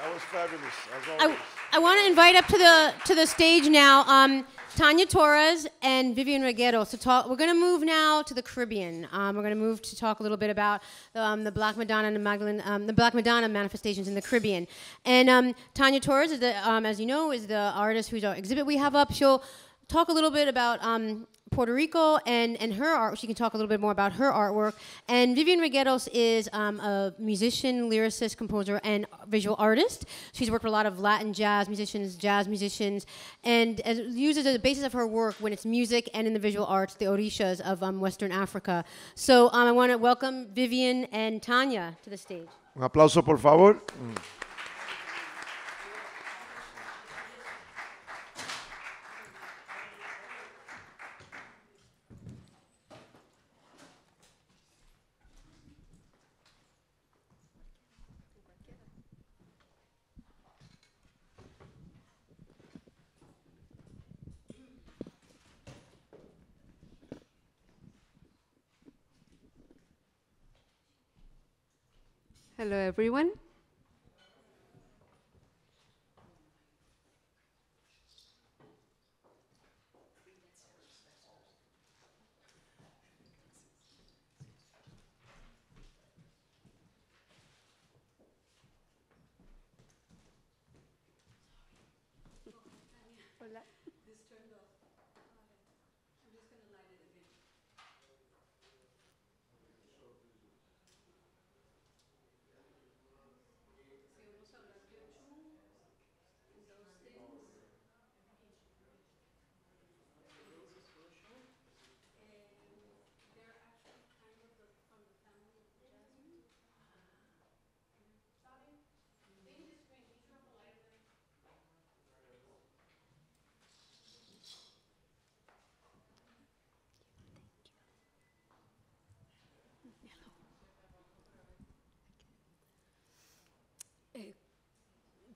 That was fabulous, as always. I, I want to invite up to the, to the stage now um, Tanya Torres and Vivian Reguero. So talk, we're going to move now to the Caribbean. Um, we're going to move to talk a little bit about um, the Black Madonna and the Magdalene, um, the Black Madonna manifestations in the Caribbean. And um, Tanya Torres, is the, um, as you know, is the artist whose exhibit we have up. She'll talk a little bit about um, Puerto Rico and, and her art. She can talk a little bit more about her artwork. And Vivian Regueros is um, a musician, lyricist, composer, and visual artist. She's worked with a lot of Latin jazz musicians, jazz musicians, and as, uses as the basis of her work when it's music and in the visual arts, the orishas of um, Western Africa. So um, I want to welcome Vivian and Tanya to the stage. Un aplauso, por favor. Mm. Hello, everyone.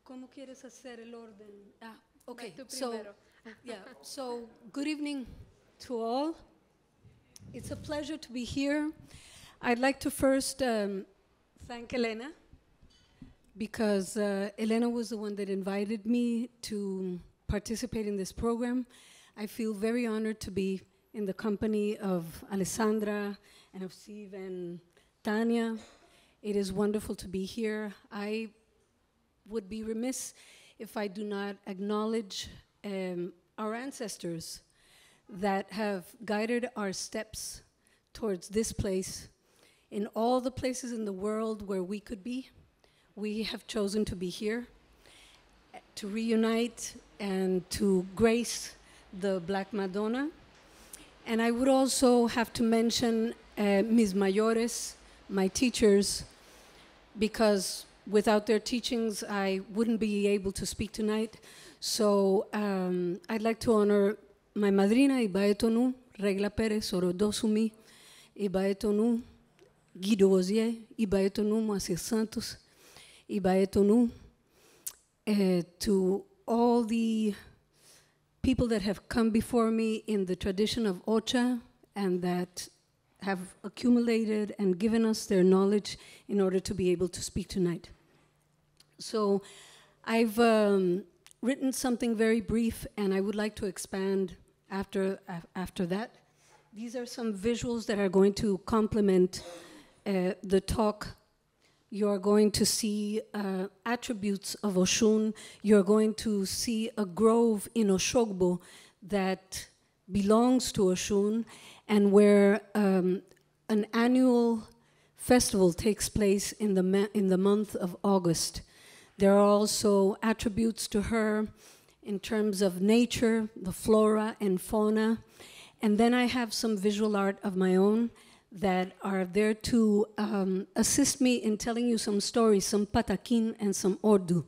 ¿Cómo quieres hacer el orden? Ah, okay. So, yeah. So, good evening to all. It's a pleasure to be here. I'd like to first um, thank Elena, because uh, Elena was the one that invited me to participate in this program. I feel very honored to be in the company of Alessandra and of Steve and Tanya. It is wonderful to be here. I would be remiss if I do not acknowledge um, our ancestors that have guided our steps towards this place. In all the places in the world where we could be, we have chosen to be here, to reunite and to grace the Black Madonna. And I would also have to mention uh, mis mayores, my teachers, because without their teachings, I wouldn't be able to speak tonight. So um, I'd like to honor my madrina, Ibaetonu, Regla Perez, Orodosumi, Ibaetonu, Guido Osier, Ibaetonu, Moacir Santos, Ibaetonu, uh, to all the people that have come before me in the tradition of Ocha and that have accumulated and given us their knowledge in order to be able to speak tonight. So I've um, written something very brief, and I would like to expand after, uh, after that. These are some visuals that are going to complement uh, the talk. You're going to see uh, attributes of Oshun. You're going to see a grove in Oshogbo that belongs to Oshun, and where um, an annual festival takes place in the, ma in the month of August. There are also attributes to her in terms of nature, the flora and fauna. And then I have some visual art of my own that are there to um, assist me in telling you some stories, some patakin and some Ordu.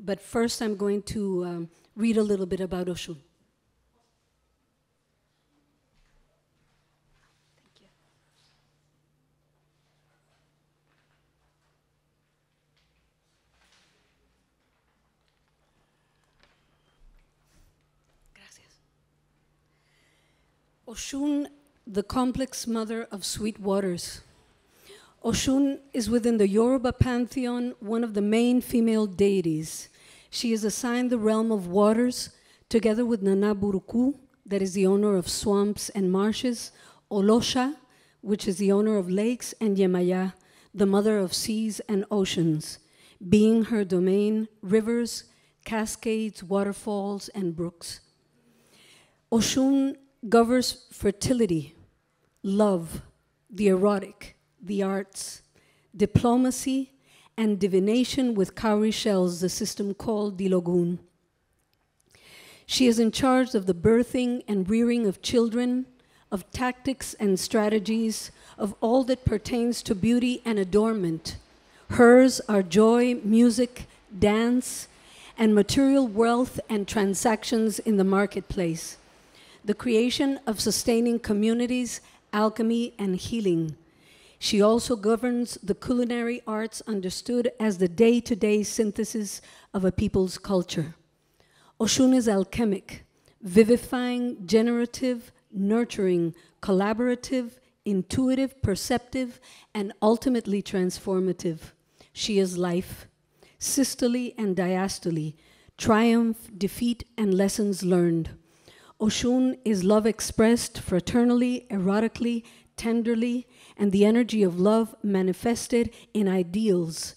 But first I'm going to um, read a little bit about Oshun. Oshun, the complex mother of sweet waters. Oshun is within the Yoruba pantheon, one of the main female deities. She is assigned the realm of waters, together with Nana Buruku, that is the owner of swamps and marshes, Olosha, which is the owner of lakes, and Yemaya, the mother of seas and oceans, being her domain, rivers, cascades, waterfalls, and brooks. Oshun governs fertility, love, the erotic, the arts, diplomacy, and divination with cowrie shells, the system called Dilogun. She is in charge of the birthing and rearing of children, of tactics and strategies, of all that pertains to beauty and adornment. Hers are joy, music, dance, and material wealth and transactions in the marketplace, the creation of sustaining communities, alchemy, and healing. She also governs the culinary arts understood as the day-to-day synthesis of a people's culture. Oshun is alchemic, vivifying, generative, nurturing, collaborative, intuitive, perceptive, and ultimately transformative. She is life, systole and diastole, triumph, defeat, and lessons learned. Oshun is love expressed fraternally, erotically, tenderly, and the energy of love manifested in ideals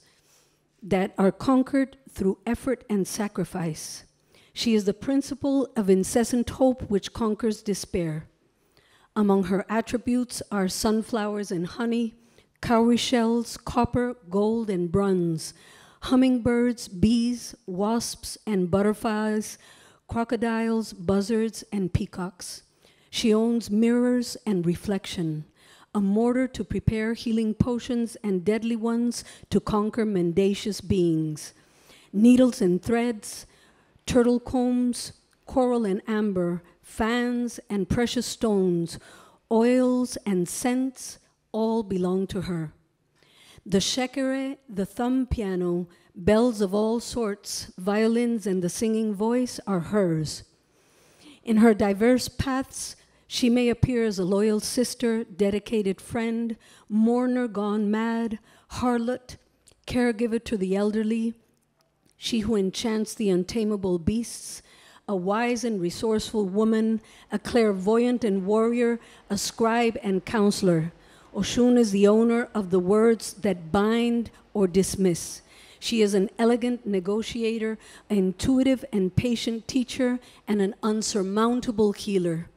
that are conquered through effort and sacrifice. She is the principle of incessant hope which conquers despair. Among her attributes are sunflowers and honey, cowrie shells, copper, gold, and bronze, hummingbirds, bees, wasps, and butterflies, crocodiles, buzzards, and peacocks. She owns mirrors and reflection, a mortar to prepare healing potions and deadly ones to conquer mendacious beings, needles and threads, turtle combs, coral and amber, fans and precious stones, oils and scents, all belong to her. The shekere, the thumb piano, bells of all sorts, violins, and the singing voice are hers. In her diverse paths, she may appear as a loyal sister, dedicated friend, mourner gone mad, harlot, caregiver to the elderly, she who enchants the untamable beasts, a wise and resourceful woman, a clairvoyant and warrior, a scribe and counselor. Oshun is the owner of the words that bind or dismiss. She is an elegant negotiator, an intuitive and patient teacher, and an unsurmountable healer.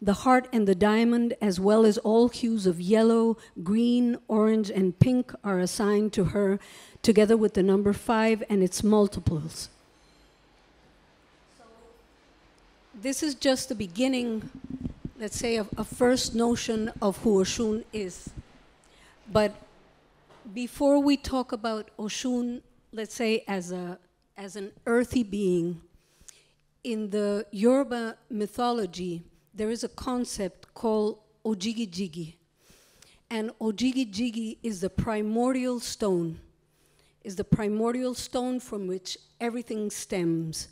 The heart and the diamond, as well as all hues of yellow, green, orange, and pink are assigned to her, together with the number five and its multiples. So, this is just the beginning, let's say, of a first notion of who Oshun is. But before we talk about Oshun, let's say, as, a, as an earthy being, in the Yoruba mythology, there is a concept called Ojigi-jigi. And Ojigi-jigi is the primordial stone, is the primordial stone from which everything stems.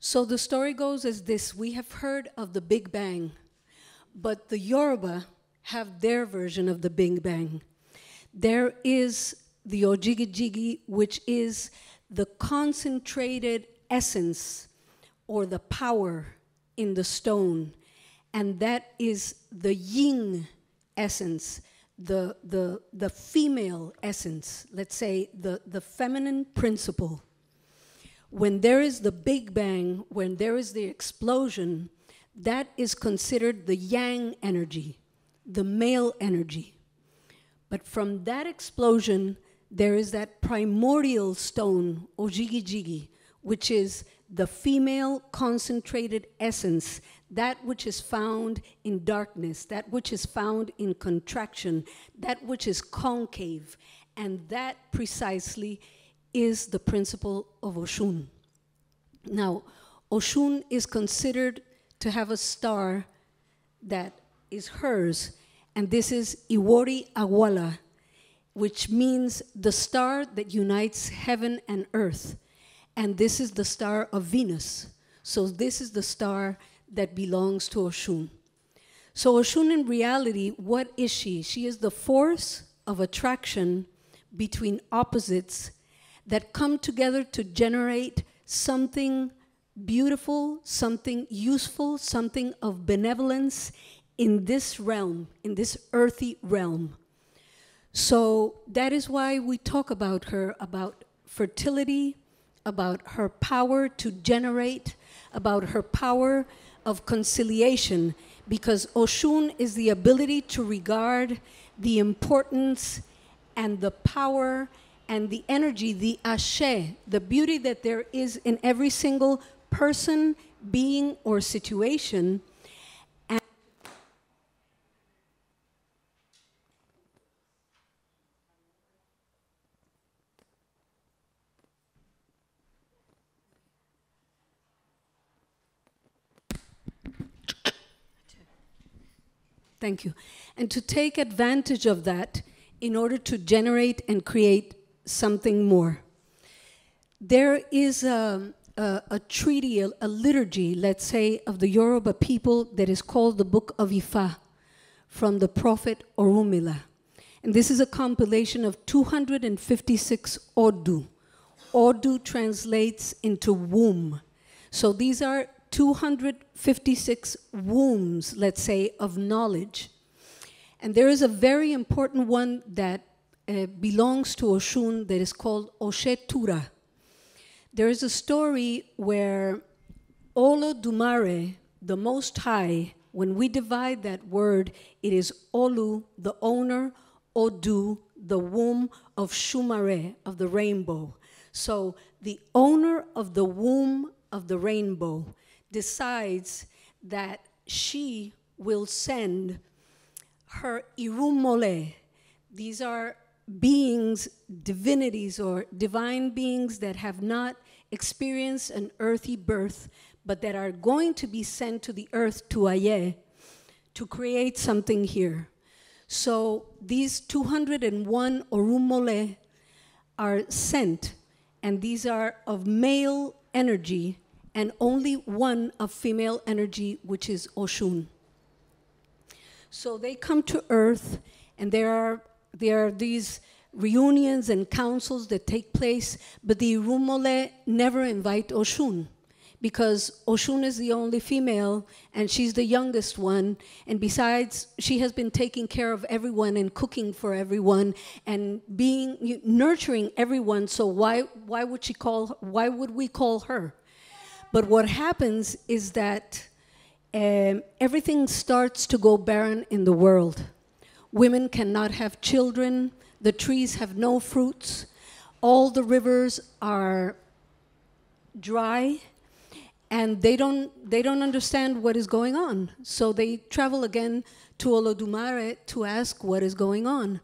So the story goes as this. We have heard of the Big Bang, but the Yoruba have their version of the Big Bang. There is the Ojigi-jigi, which is the concentrated essence or the power in the stone. And that is the yin essence, the, the, the female essence, let's say the, the feminine principle. When there is the Big Bang, when there is the explosion, that is considered the yang energy, the male energy. But from that explosion, there is that primordial stone, Ojigi-jigi, which is the female concentrated essence, that which is found in darkness, that which is found in contraction, that which is concave, and that precisely is the principle of Oshun. Now, Oshun is considered to have a star that is hers, and this is Iwori Awala, which means the star that unites heaven and earth, and this is the star of Venus. So this is the star that belongs to Oshun. So Oshun, in reality, what is she? She is the force of attraction between opposites that come together to generate something beautiful, something useful, something of benevolence in this realm, in this earthy realm. So that is why we talk about her, about fertility, about her power to generate, about her power of conciliation, because Oshun is the ability to regard the importance and the power and the energy, the ashe, the beauty that there is in every single person, being, or situation. And thank you. And to take advantage of that in order to generate and create something more. There is a, a, a treaty, a, a liturgy, let's say, of the Yoruba people that is called the Book of Ifa, from the prophet Orumila. And this is a compilation of two hundred fifty-six Odu. Odu translates into womb. So these are two hundred fifty-six wombs, let's say, of knowledge. And there is a very important one that Uh, belongs to Oshun that is called Oshetura. There is a story where Olodumare, the Most High, when we divide that word, it is Olu, the owner, Odu, the womb of Shumare, of the rainbow. So the owner of the womb of the rainbow decides that she will send her irumole. These are beings, divinities, or divine beings that have not experienced an earthy birth, but that are going to be sent to the earth, to Aye, to create something here. So these two hundred one Orumole are sent, and these are of male energy, and only one of female energy, which is Oshun. So they come to earth, and there are There are these reunions and councils that take place, but the irumole never invite Oshun, because Oshun is the only female, and she's the youngest one, and besides, she has been taking care of everyone and cooking for everyone and being nurturing everyone, so why, why would she call, why would we call her? But what happens is that um, everything starts to go barren in the world. Women cannot have children, the trees have no fruits, all the rivers are dry, and they don't, they don't understand what is going on. So they travel again to Olodumare to ask what is going on.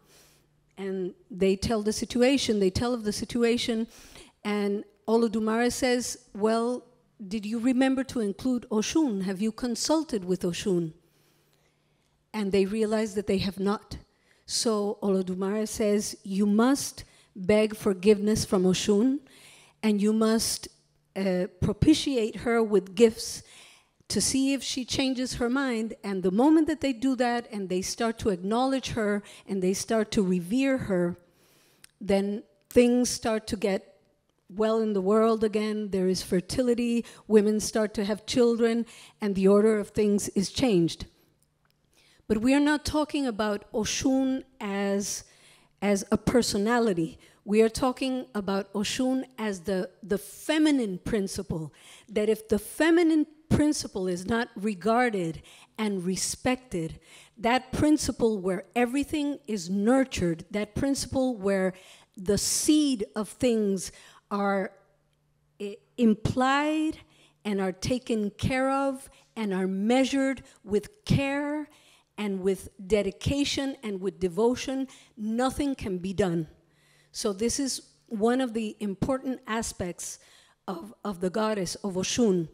And they tell the situation, they tell of the situation, and Olodumare says, well, did you remember to include Oshun? Have you consulted with Oshun? And they realize that they have not. So Olodumare says, you must beg forgiveness from Oshun, and you must uh, propitiate her with gifts to see if she changes her mind. And the moment that they do that, and they start to acknowledge her, and they start to revere her, then things start to get well in the world again. There is fertility, women start to have children, and the order of things is changed. But we are not talking about Oshun as, as a personality. We are talking about Oshun as the, the feminine principle, that if the feminine principle is not regarded and respected, that principle where everything is nurtured, that principle where the seed of things are implied and are taken care of and are measured with care and with dedication and with devotion, nothing can be done. So this is one of the important aspects of, of the goddess, of Oshun.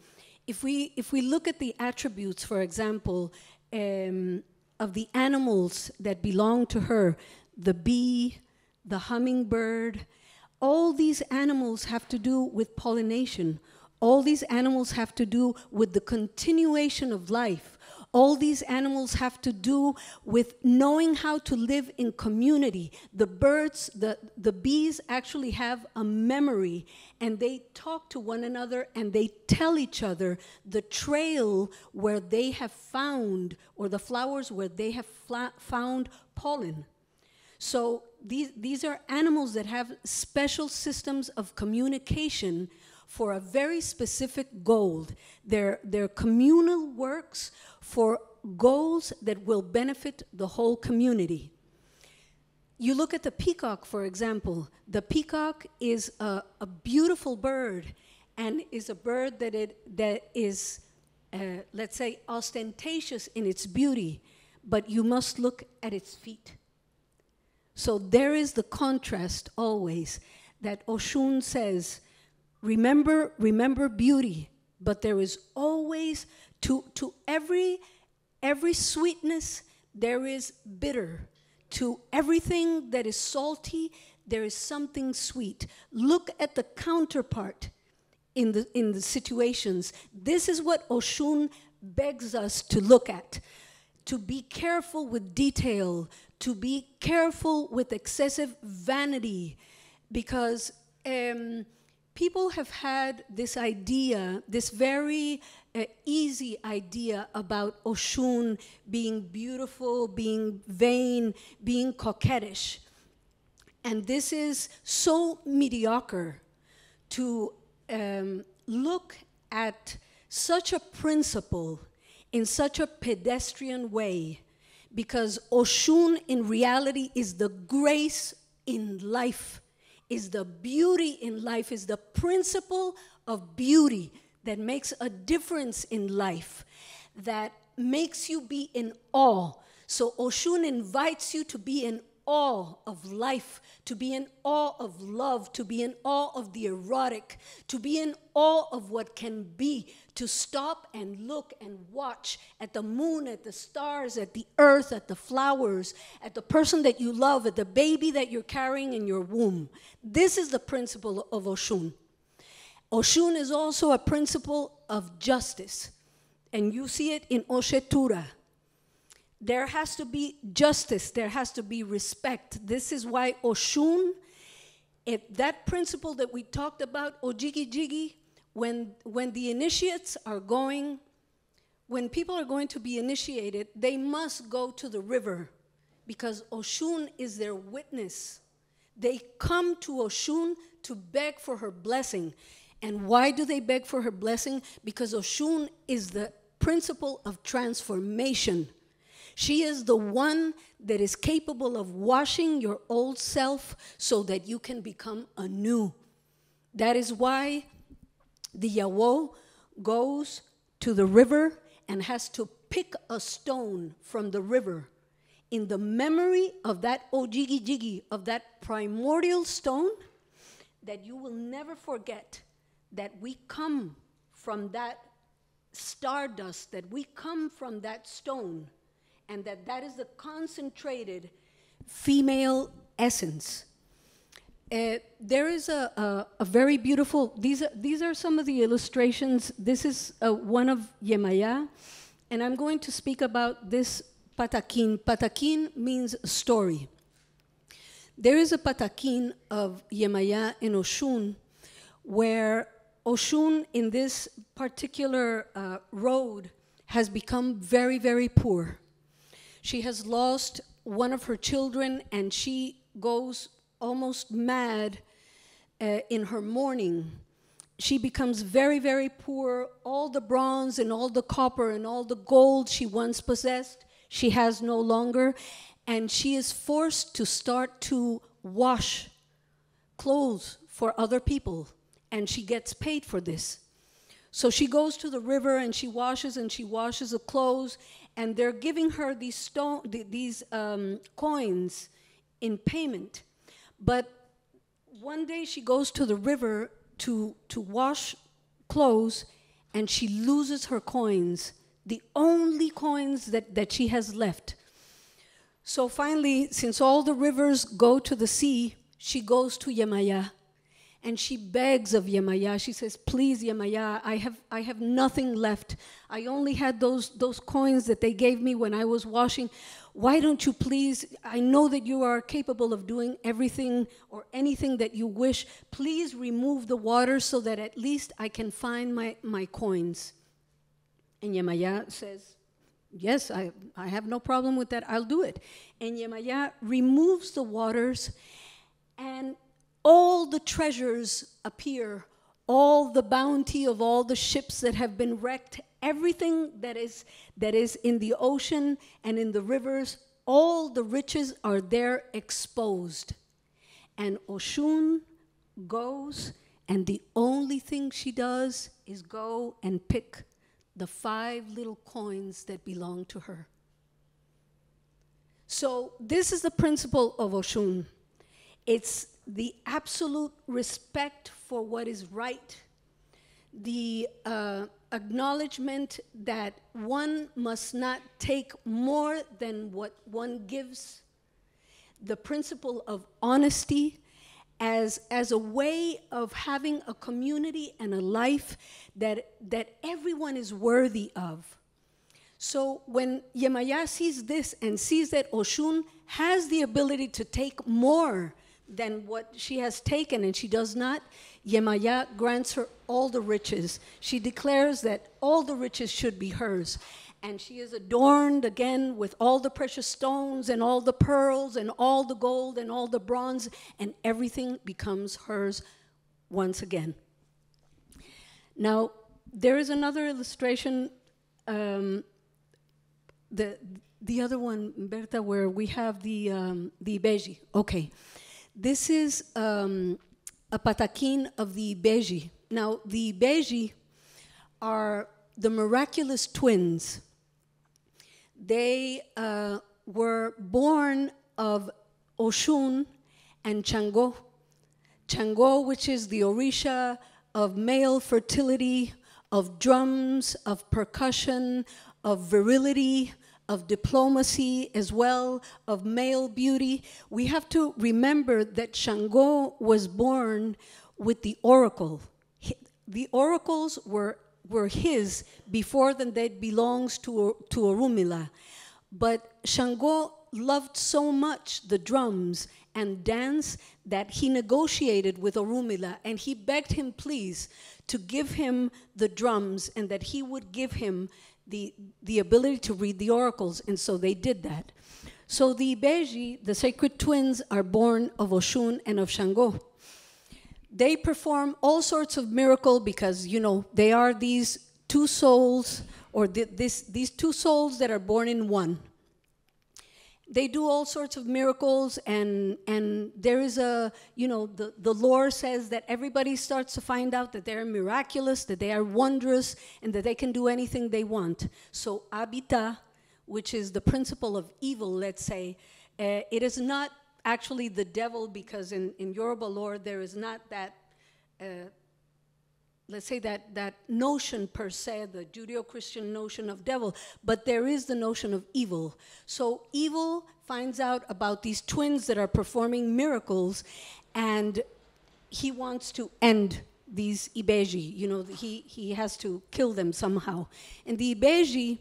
If we, if we look at the attributes, for example, um, of the animals that belong to her, the bee, the hummingbird, all these animals have to do with pollination. All these animals have to do with the continuation of life. All these animals have to do with knowing how to live in community. The birds, the, the bees actually have a memory, and they talk to one another and they tell each other the trail where they have found, or the flowers where they have found pollen. So these, these are animals that have special systems of communication for a very specific goal. They're, they're communal works for goals that will benefit the whole community. You look at the peacock, for example. The peacock is a, a beautiful bird, and is a bird that, it, that is, uh, let's say, ostentatious in its beauty, but you must look at its feet. So there is the contrast always that Oshun says, remember, remember beauty, but there is always, to, to every, every sweetness, there is bitter. To everything that is salty, there is something sweet. Look at the counterpart in the, in the situations. This is what Oshun begs us to look at, to be careful with detail, to be careful with excessive vanity, because um, people have had this idea, this very uh, easy idea about Oshun being beautiful, being vain, being coquettish. And this is so mediocre to um, look at such a principle in such a pedestrian way, because Oshun in reality is the grace in life, is the beauty in life, is the principle of beauty that makes a difference in life, that makes you be in awe. So Oshun invites you to be in awe of life, to be in awe of love, to be in awe of the erotic, to be in awe of what can be, to stop and look and watch at the moon, at the stars, at the earth, at the flowers, at the person that you love, at the baby that you're carrying in your womb. This is the principle of Oshun. Oshun is also a principle of justice, and you see it in Oshetura. There has to be justice, there has to be respect. This is why Oshun, it, that principle that we talked about, Ojigi-jigi, when, when the initiates are going, when people are going to be initiated, they must go to the river because Oshun is their witness. They come to Oshun to beg for her blessing. And why do they beg for her blessing? Because Oshun is the principle of transformation. She is the one that is capable of washing your old self so that you can become anew. That is why the Yawo goes to the river and has to pick a stone from the river in the memory of that Ojigi-jigi, of that primordial stone, that you will never forget that we come from that stardust, that we come from that stone, and that that is the concentrated female essence. Uh, there is a, a, a very beautiful, these are, these are some of the illustrations. This is uh, one of Yemaya, and I'm going to speak about this patakin. Patakin means story. There is a patakin of Yemaya in Oshun, where Oshun in this particular uh, road has become very, very poor. She has lost one of her children, and she goes almost mad uh, in her mourning. She becomes very, very poor. All the bronze and all the copper and all the gold she once possessed, she has no longer. And she is forced to start to wash clothes for other people, and she gets paid for this. So she goes to the river, and she washes, and she washes the clothes, and they're giving her these, stone, these um, coins in payment. But one day she goes to the river to, to wash clothes, and she loses her coins, the only coins that, that she has left. So finally, since all the rivers go to the sea, she goes to Yemaya, And she begs of Yemaya. She says, please, Yemaya, I have, I have nothing left. I only had those, those coins that they gave me when I was washing. Why don't you please, I know that you are capable of doing everything or anything that you wish. Please remove the water so that at least I can find my, my coins. And Yemaya says, yes, I, I have no problem with that. I'll do it. And Yemaya removes the waters, and all the treasures appear, all the bounty of all the ships that have been wrecked, everything that is, that is in the ocean and in the rivers, all the riches are there exposed. And Oshun goes, and the only thing she does is go and pick the five little coins that belong to her. So this is the principle of Oshun. It's the absolute respect for what is right, the uh, acknowledgement that one must not take more than what one gives, the principle of honesty as, as a way of having a community and a life that, that everyone is worthy of. So when Yemaya sees this and sees that Oshun has the ability to take more than what she has taken, and she does not, Yemaya grants her all the riches. She declares that all the riches should be hers. And she is adorned again with all the precious stones and all the pearls and all the gold and all the bronze, and everything becomes hers once again. Now, there is another illustration, um, the, the other one, Berta, where we have the, um, the Ibeji. Okay. This is um, a patakin of the Ibeji. Now, the Ibeji are the miraculous twins. They uh, were born of Oshun and Shango. Shango, which is the Orisha of male fertility, of drums, of percussion, of virility, of diplomacy as well, of male beauty. We have to remember that Shango was born with the oracle. The oracles were, were his before then they belonged to, to Orumila. But Shango loved so much the drums and dance that he negotiated with Orumila, and he begged him please to give him the drums and that he would give him The, the ability to read the oracles, and so they did that. So the Ibeji, the sacred twins, are born of Oshun and of Shango. They perform all sorts of miracles because, you know, they are these two souls, or th this, these two souls that are born in one. They do all sorts of miracles, and, and there is a, you know, the, the lore says that everybody starts to find out that they're miraculous, that they are wondrous, and that they can do anything they want. So Abita, which is the principle of evil, let's say, uh, it is not actually the devil, because in, in Yoruba lore, there is not that, uh, let's say that, that notion per se, the Judeo-Christian notion of devil, but there is the notion of evil. So evil finds out about these twins that are performing miracles, and he wants to end these Ibeji. You know, he, he has to kill them somehow. And the Ibeji,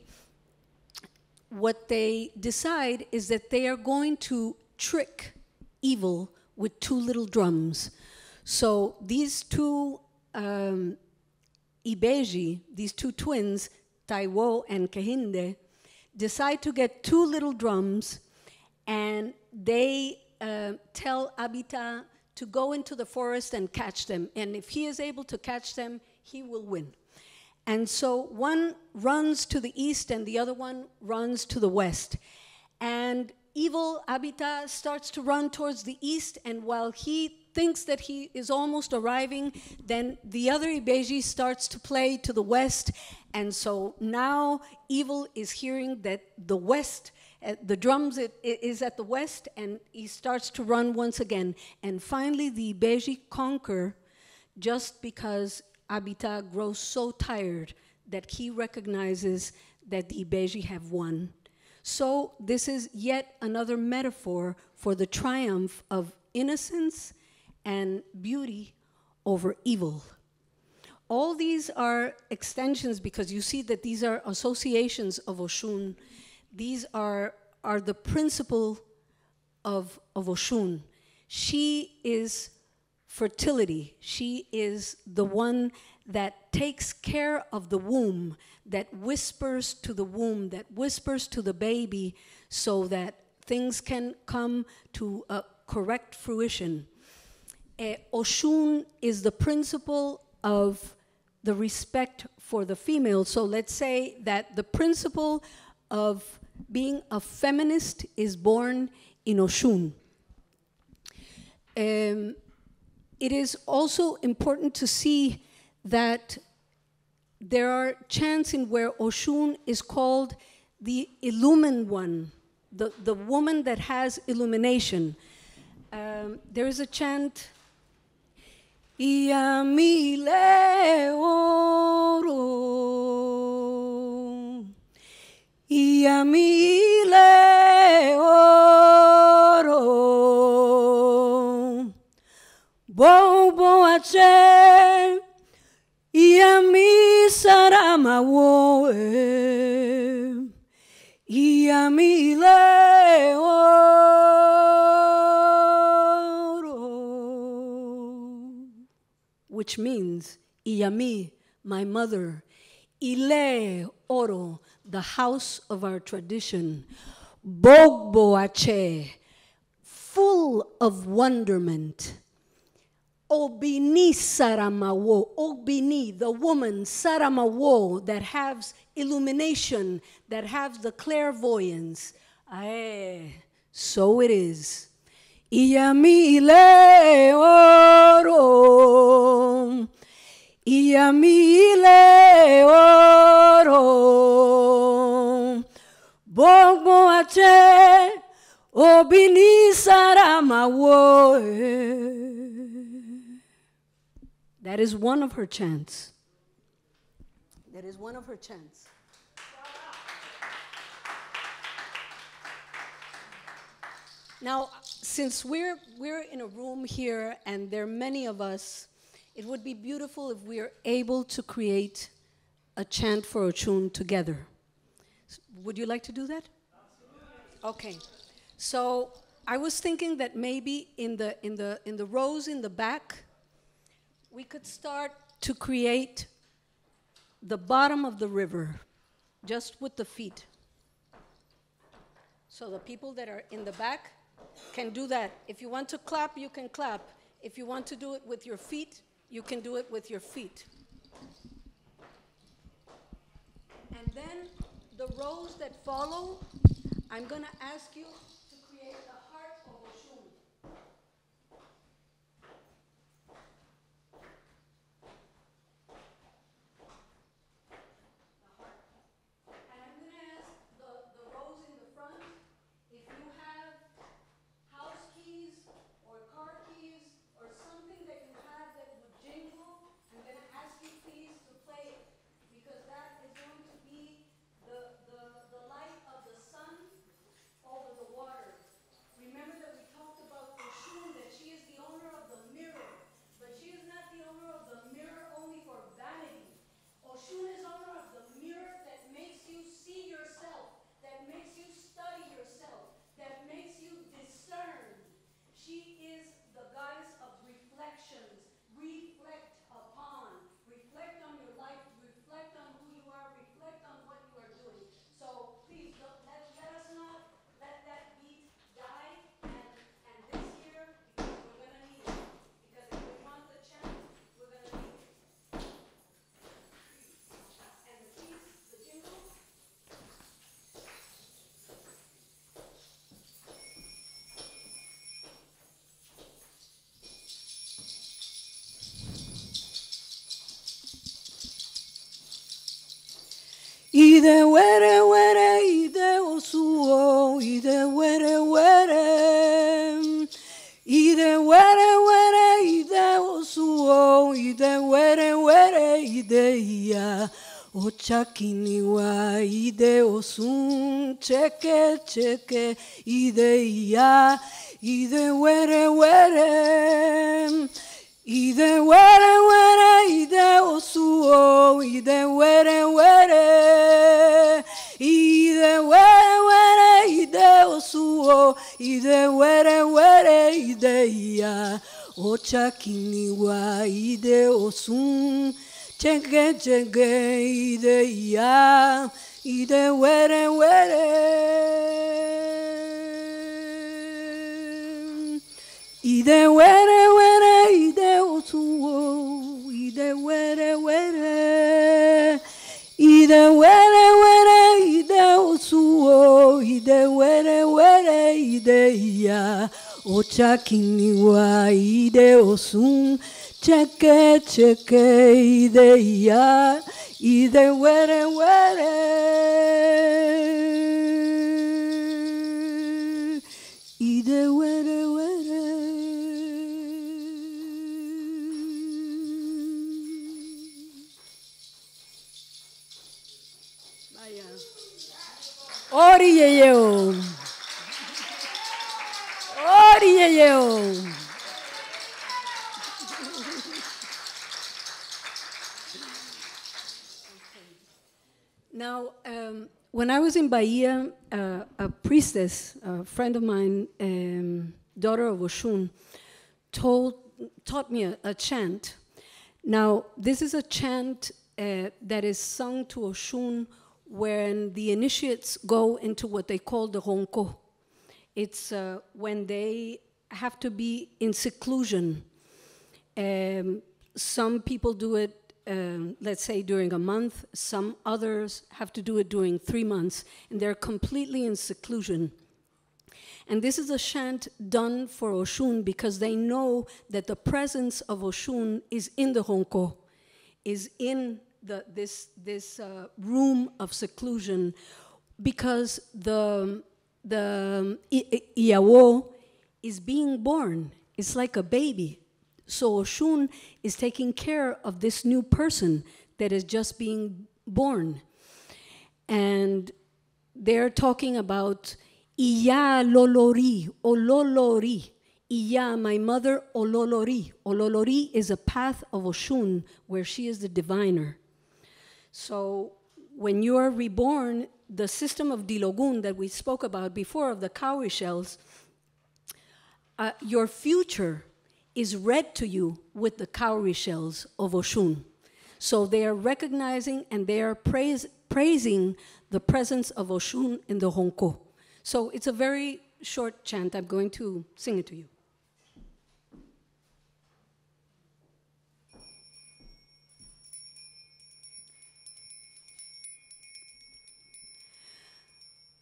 what they decide is that they are going to trick evil with two little drums. So these two Um, Ibeji, these two twins, Taiwo and Kehinde, decide to get two little drums, and they uh, tell Abita to go into the forest and catch them. And if he is able to catch them, he will win. And so one runs to the east and the other one runs to the west. And evil Abita starts to run towards the east, and while he thinks that he is almost arriving, then the other Ibeji starts to play to the west, and so now evil is hearing that the west, uh, the drums it, it is at the west, and he starts to run once again. And finally the Ibeji conquer, just because Abita grows so tired that he recognizes that the Ibeji have won. So this is yet another metaphor for the triumph of innocence and beauty over evil. All these are extensions, because you see that these are associations of Oshun. These are, are the principle of, of Oshun. She is fertility. She is the one that takes care of the womb, that whispers to the womb, that whispers to the baby, so that things can come to a correct fruition. Uh, Oshun is the principle of the respect for the female. So let's say that the principle of being a feminist is born in Oshun. Um, it is also important to see that there are chants in where Oshun is called the illumined one, the, the woman that has illumination. Um, there is a chant, Iyamile oro, Iyamile oro, Bobo ache, Iyami saramawoe, Iyamile oro. Which means, Iyami, my mother, Ile Oro, the house of our tradition, Bogboache, full of wonderment, Obini Saramawo, Obini, the woman, Saramawo, that has illumination, that has the clairvoyance. Aye, so it is. Iyami le oro, Iyami le oro, Bogbo ache, Obini saramawo. That is one of her chants. That is one of her chants. Now, since we're, we're in a room here and there are many of us, it would be beautiful if we are able to create a chant for Oshun together. Would you like to do that? Okay. So I was thinking that maybe in the, in the, in the rows in the back, we could start to create the bottom of the river, just with the feet. So the people that are in the back can do that. If you want to clap, you can clap. If you want to do it with your feet, you can do it with your feet. And then the rows that follow, I'm going to ask you to create the heart of Oshun. The heart. And I'm going to ask the, the rows in the front, if you have Ide were were, ide osuo, ide were were. Ide were were, ide osuo, ide were were, ide ia. Ochakiniwa, ide osun, cheke cheke, ide ia, ide were were. Ide were were ide osuo ide were were ide were were ide osuo ide were were ide ia ochakiniwa ide osun chenge chenge ide ia ide were were Ide were were ide osuo ide were were ide were were ide osuo ide were were ide ia ochakiniwa ide osun cheke cheke ide ia ide were were ide were were Oriyeo. Oriyeo. Now, um, when I was in Bahia, uh, a priestess, a friend of mine, um, daughter of Oshun, told, taught me a, a chant. Now, this is a chant uh, that is sung to Oshun when the initiates go into what they call the ronco. It's uh, when they have to be in seclusion. Um, some people do it, um, let's say, during a month. Some others have to do it during three months. And they're completely in seclusion. And this is a chant done for Oshun because they know that the presence of Oshun is in the ronco, is in The, this this uh, room of seclusion, because the the Iyawo is being born. It's like a baby. So Oshun is taking care of this new person that is just being born, and they're talking about Iya lolori, ololori. Iya, my mother, ololori. Ololori is a path of Oshun where she is the diviner. So when you are reborn, the system of Dilogun that we spoke about before, of the cowrie shells, uh, your future is read to you with the cowrie shells of Oshun. So they are recognizing and they are praise, praising the presence of Oshun in the Honko. So it's a very short chant. I'm going to sing it to you.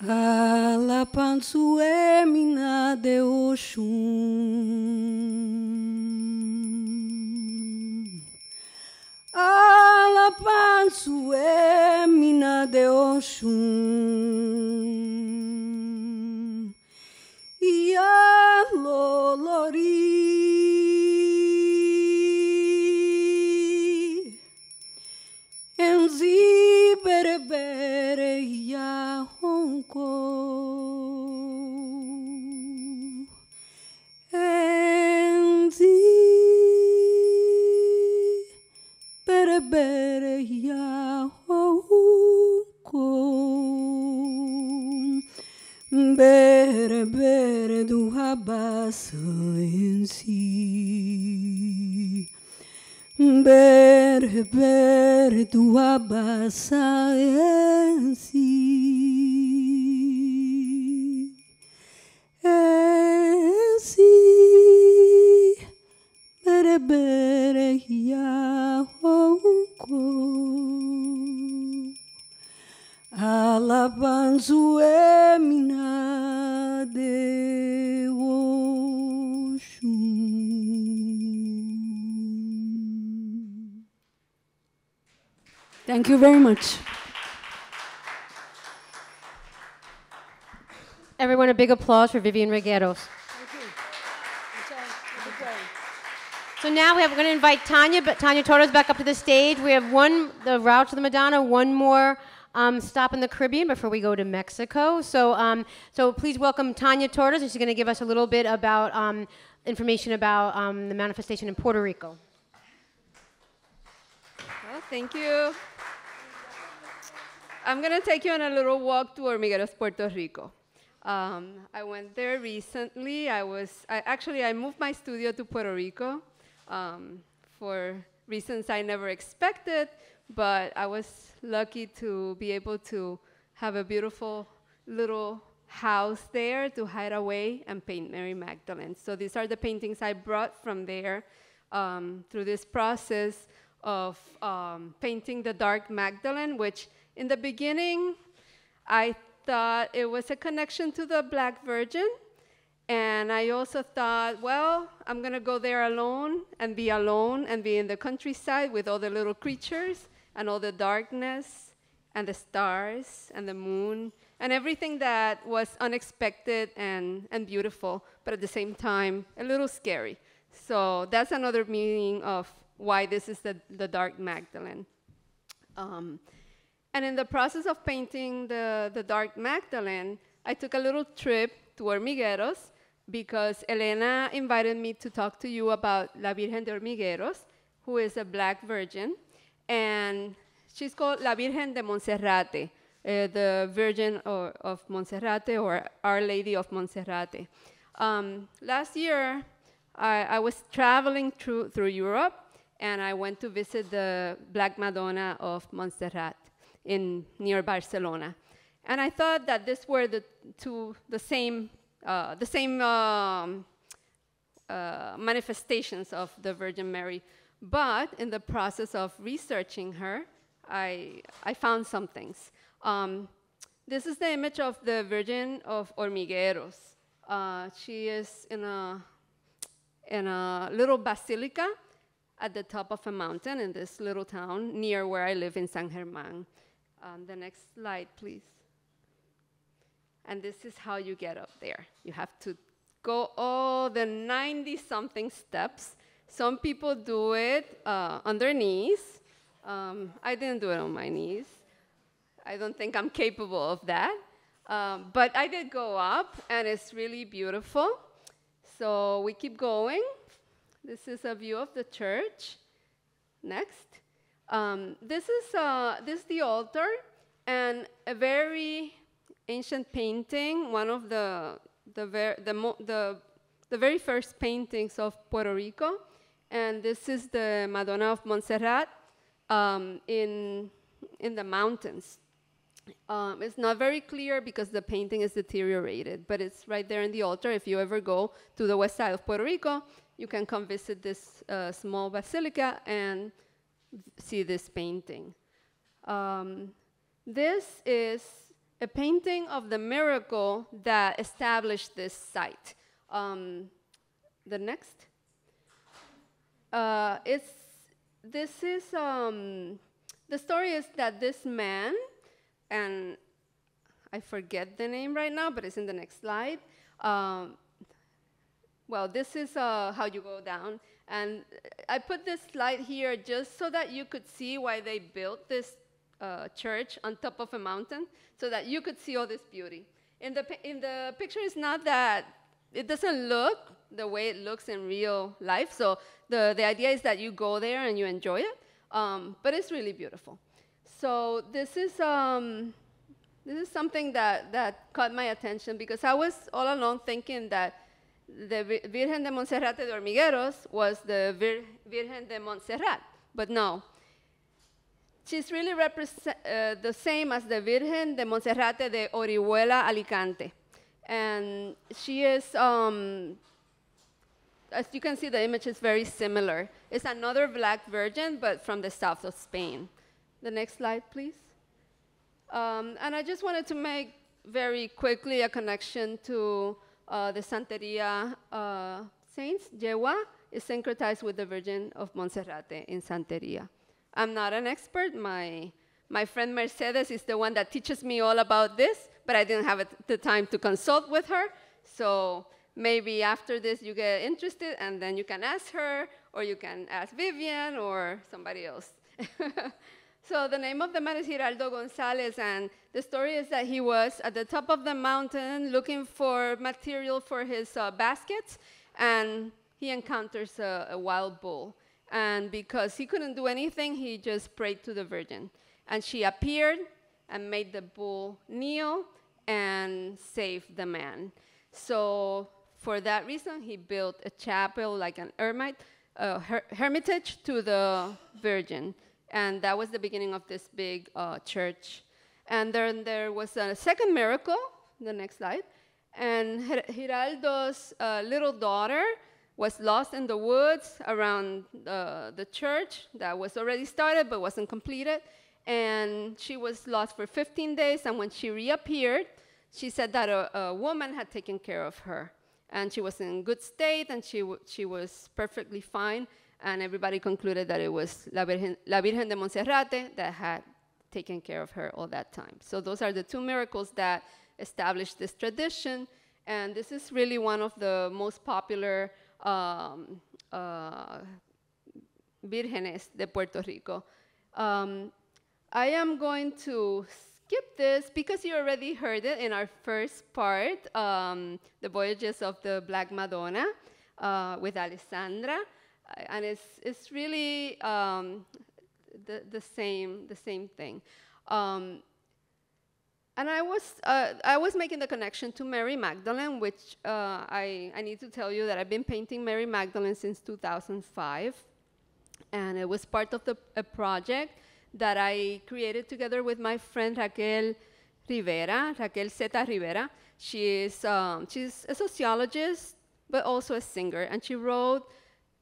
Alapansu emina de Oshun. Alapansu emina de Oshun. Ia lolori. Enzi bere bere ia honko. Enzi bere bere ia honko. Bere bere do rabaço em si. Bere, bere, tua baça em si. Em si. Bere, bere, ia, honco. Alabanzo é mina de Oxum. Thank you very much. Everyone, a big applause for Vivian Reguero. Thank you. So now we have, we're going to invite Tanya, but Tanya Torres back up to the stage. We have one, the route to the Madonna, one more um, stop in the Caribbean before we go to Mexico. So, um, so please welcome Tanya Torres, and she's going to give us a little bit about um, information about um, the manifestation in Puerto Rico. Well, thank you. I'm going to take you on a little walk to Hormigueros, Puerto Rico. Um, I went there recently. I was, I, actually, I moved my studio to Puerto Rico um, for reasons I never expected, but I was lucky to be able to have a beautiful little house there to hide away and paint Mary Magdalene. So these are the paintings I brought from there um, through this process of um, painting the dark Magdalene, which in the beginning, I thought it was a connection to the Black Virgin, and I also thought, well, I'm gonna go there alone and be alone and be in the countryside with all the little creatures and all the darkness and the stars and the moon and everything that was unexpected and, and beautiful, but at the same time, a little scary. So that's another meaning of why this is the, the dark Magdalene. Um, And in the process of painting the, the dark Magdalene, I took a little trip to Hormigueros because Elena invited me to talk to you about La Virgen de Hormigueros, who is a Black virgin. And she's called La Virgen de Monserrate, uh, the Virgin or, of Monserrate, or Our Lady of Monserrate. Um, last year, I, I was traveling through, through Europe, and I went to visit the Black Madonna of Montserrat in near Barcelona, and I thought that this were the two the same uh, the same um, uh, manifestations of the Virgin Mary. But in the process of researching her, I I found some things. Um, this is the image of the Virgin of Hormigueros. Uh, she is in a in a little basilica at the top of a mountain in this little town near where I live in San Germán. Um, the next slide, please. And this is how you get up there. You have to go all the ninety-something steps. Some people do it uh, on their knees. Um, I didn't do it on my knees. I don't think I'm capable of that. Um, but I did go up, and it's really beautiful. So we keep going. This is a view of the church. Next. Um, this is uh, this is the altar, and a very ancient painting, one of the the ver the, mo the the very first paintings of Puerto Rico, and this is the Madonna of Montserrat um, in in the mountains. Um, it's not very clear because the painting is deteriorated, but it's right there in the altar. If you ever go to the west side of Puerto Rico, you can come visit this uh, small basilica and see this painting. Um, this is a painting of the miracle that established this site. Um, the next. Uh, it's, this is, um, the story is that this man, and I forget the name right now, but it's in the next slide. Um, well, this is uh, how you go down. And I put this slide here just so that you could see why they built this uh, church on top of a mountain, so that you could see all this beauty. In the, in the picture, it's not that, it doesn't look the way it looks in real life, so the, the idea is that you go there and you enjoy it, um, but it's really beautiful. So this is, um, this is something that, that caught my attention, because I was all along thinking that the Virgen de Montserrat de Hormigueros was the Vir Virgen de Montserrat, but no. She's really uh, the same as the Virgen de Montserrat de Orihuela, Alicante. And she is, um, as you can see, the image is very similar. It's another Black Virgin, but from the south of Spain. The next slide, please. Um, and I just wanted to make very quickly a connection to Uh, the Santeria uh, saints. Yewa is syncretized with the Virgin of Monserrate in Santeria. I'm not an expert. My, my friend Mercedes is the one that teaches me all about this, but I didn't have the time to consult with her. So maybe after this you get interested, and then you can ask her, or you can ask Vivian, or somebody else. So the name of the man is Giraldo Gonzalez, and the story is that he was at the top of the mountain looking for material for his uh, baskets, and he encounters a, a wild bull. And because he couldn't do anything, he just prayed to the Virgin. And she appeared and made the bull kneel and saved the man. So for that reason, he built a chapel, like an ermite, uh, her hermitage to the Virgin. And that was the beginning of this big uh, church. And then there was a second miracle, the next slide. And Giraldo's uh, little daughter was lost in the woods around uh, the church that was already started but wasn't completed. And she was lost for fifteen days. And when she reappeared, she said that a, a woman had taken care of her. And she was in good state, and she, w she was perfectly fine. And everybody concluded that it was La Virgen, La Virgen de Monserrate that had taken care of her all that time. So those are the two miracles that established this tradition. And this is really one of the most popular um, uh, Virgenes de Puerto Rico. Um, I am going to skip this because you already heard it in our first part, um, The Voyages of the Black Madonna uh, with Alessandra. And it's, it's really um, the, the, same, the same thing. Um, and I was, uh, I was making the connection to Mary Magdalene, which uh, I, I need to tell you that I've been painting Mary Magdalene since two thousand five. And it was part of the, a project that I created together with my friend Raquel Rivera, Raquel Zeta Rivera. She is, um, she's a sociologist, but also a singer. And she wrote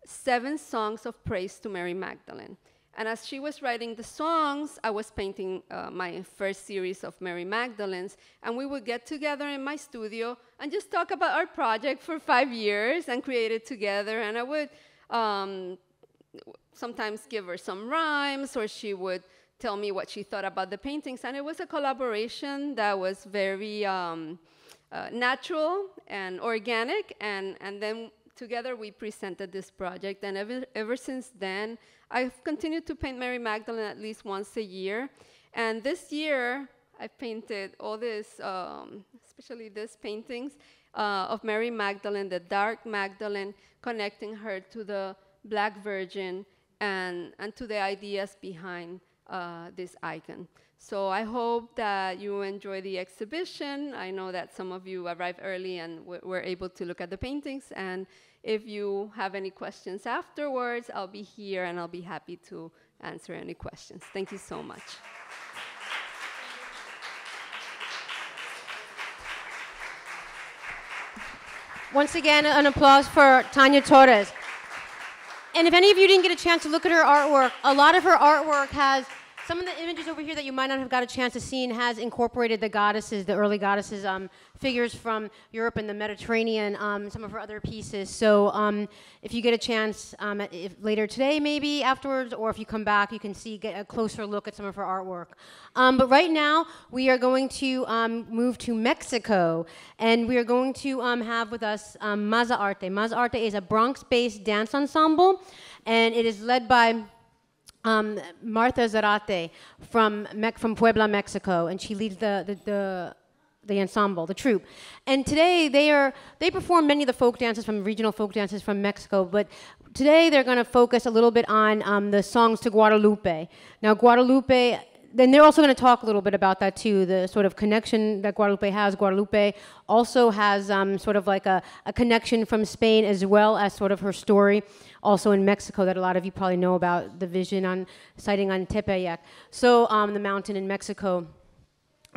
seven songs of praise to Mary Magdalene. And as she was writing the songs, I was painting uh, my first series of Mary Magdalenes. And we would get together in my studio and just talk about our project for five years and create it together. And I would um, sometimes give her some rhymes, or she would tell me what she thought about the paintings. And it was a collaboration that was very um, uh, natural and organic. And, and then together we presented this project, and ever, ever since then, I've continued to paint Mary Magdalene at least once a year. And this year, I painted all this, um, especially these paintings uh, of Mary Magdalene, the Dark Magdalene, connecting her to the Black Virgin and, and to the ideas behind uh, this icon. So I hope that you enjoy the exhibition. I know that some of you arrived early and were able to look at the paintings. And if you have any questions afterwards, I'll be here and I'll be happy to answer any questions. Thank you so much. Once again, an applause for Tanya Torres. And if any of you didn't get a chance to look at her artwork, a lot of her artwork has some of the images over here that you might not have got a chance to see and has incorporated the goddesses, the early goddesses, um, figures from Europe and the Mediterranean, um, some of her other pieces. So um, if you get a chance um, if later today, maybe afterwards, or if you come back, you can see, get a closer look at some of her artwork. Um, but right now, we are going to um, move to Mexico, and we are going to um, have with us um, Maza Arte. Maza Arte is a Bronx-based dance ensemble, and it is led by Um, Martha Zarate from, from Puebla, Mexico, and she leads the, the, the, the ensemble, the troupe. And today they, are, they perform many of the folk dances from regional folk dances from Mexico, but today they're going to focus a little bit on um, the songs to Guadalupe. Now Guadalupe, then they're also going to talk a little bit about that too, the sort of connection that Guadalupe has. Guadalupe also has um, sort of like a, a connection from Spain, as well as sort of her story also in Mexico that a lot of you probably know about, the vision on sighting on Tepeyac, so um, the mountain in Mexico.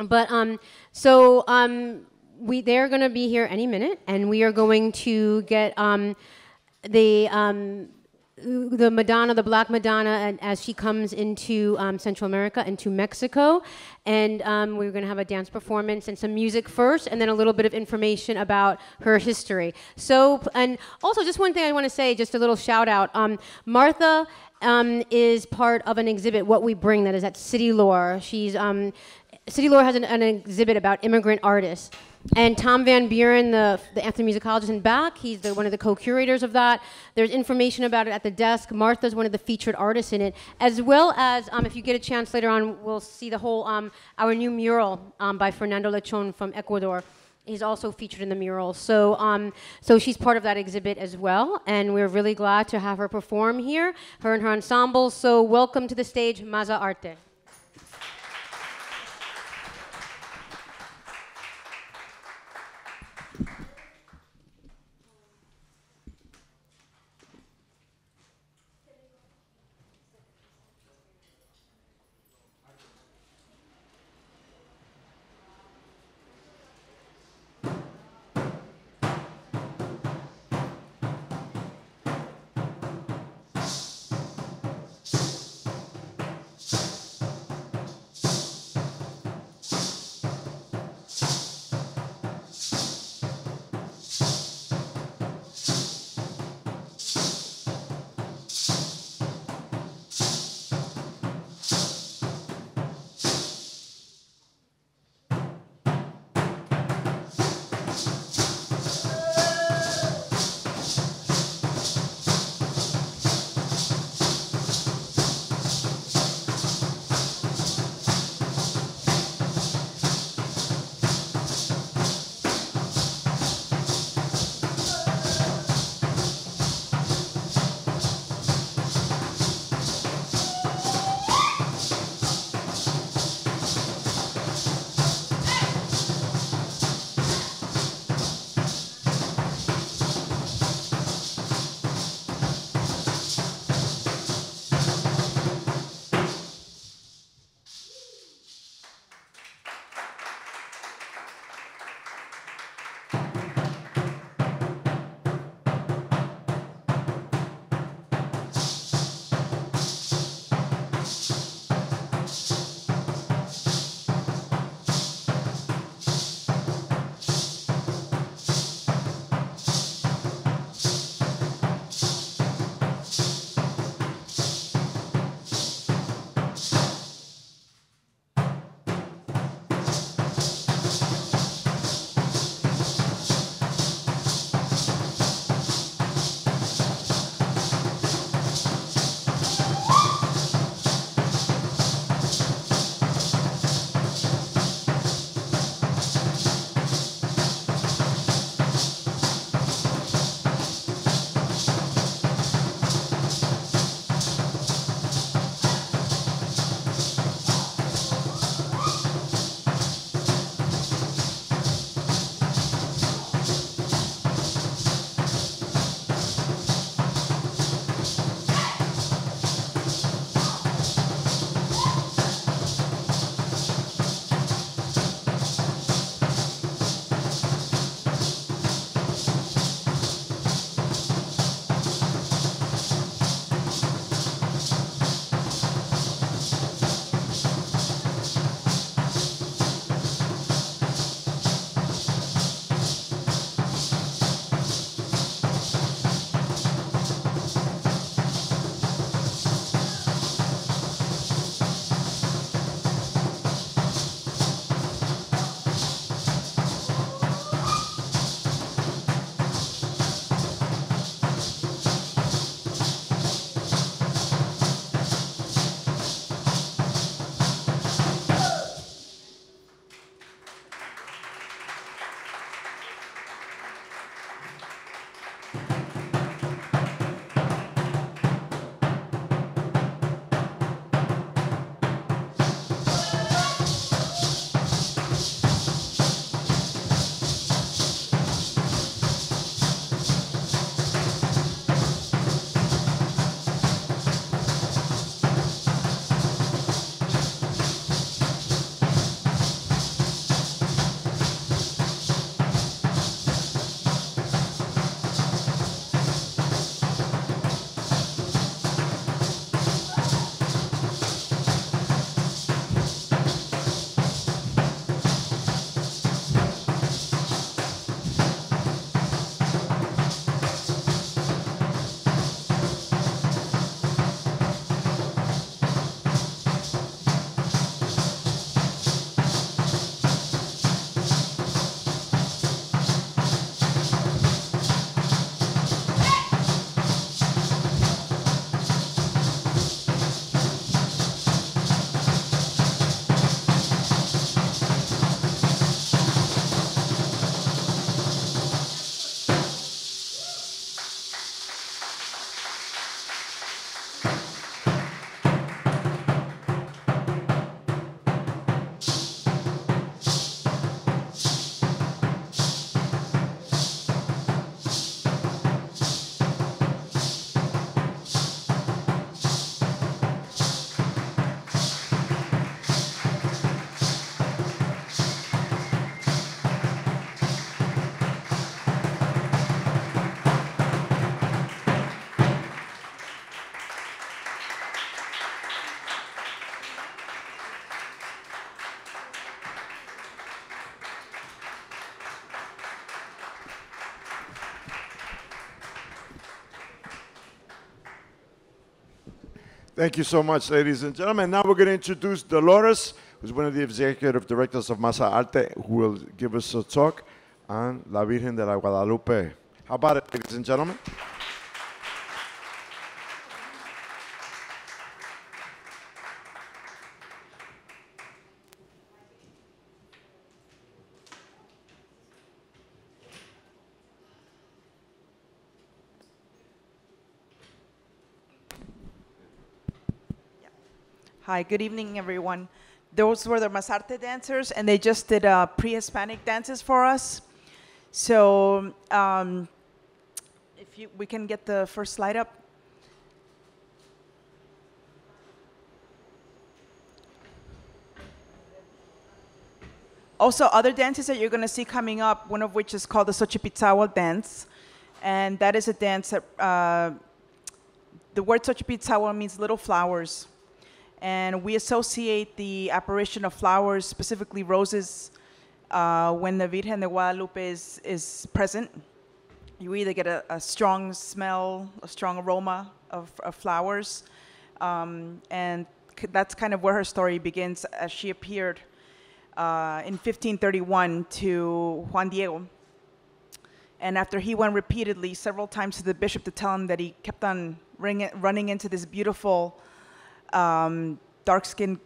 But um, so um, we they're going to be here any minute, and we are going to get um, the um, the Madonna, the Black Madonna, and as she comes into um, Central America, into Mexico. And um, we're going to have a dance performance and some music first, and then a little bit of information about her history. So, and also just one thing I want to say, just a little shout out. Um, Martha um, is part of an exhibit, What We Bring, that is at City Lore. She's, um, City Lore has an, an exhibit about immigrant artists. And Tom Van Buren, the, the ethnomusicologist in Bach, he's the, one of the co-curators of that. There's information about it at the desk. Martha's one of the featured artists in it, as well as, um, if you get a chance later on, we'll see the whole, um, our new mural um, by Fernando Lechon from Ecuador. He's also featured in the mural. So, um, so she's part of that exhibit as well, and we're really glad to have her perform here, her and her ensemble. So welcome to the stage, Maza Arte. Thank you so much, ladies and gentlemen. Now we're going to introduce Dolores, who's one of the executive directors of Masa Arte, who will give us a talk on La Virgen de la Guadalupe. How about it, ladies and gentlemen? Hi, good evening, everyone. Those were the Masarte dancers, and they just did uh, pre-Hispanic dances for us. So um, if you, we can get the first slide up. Also, other dances that you're going to see coming up, one of which is called the Xochipitzawa dance, and that is a dance that uh, the word Xochipitzawa means little flowers. And we associate the apparition of flowers, specifically roses, uh, when the Virgen de Guadalupe is, is present. You either get a, a strong smell, a strong aroma of, of flowers, um, and that's kind of where her story begins, as she appeared uh, in fifteen thirty-one to Juan Diego. And after he went repeatedly several times to the bishop to tell him that he kept on ring, running into this beautiful Um, dark-skinned,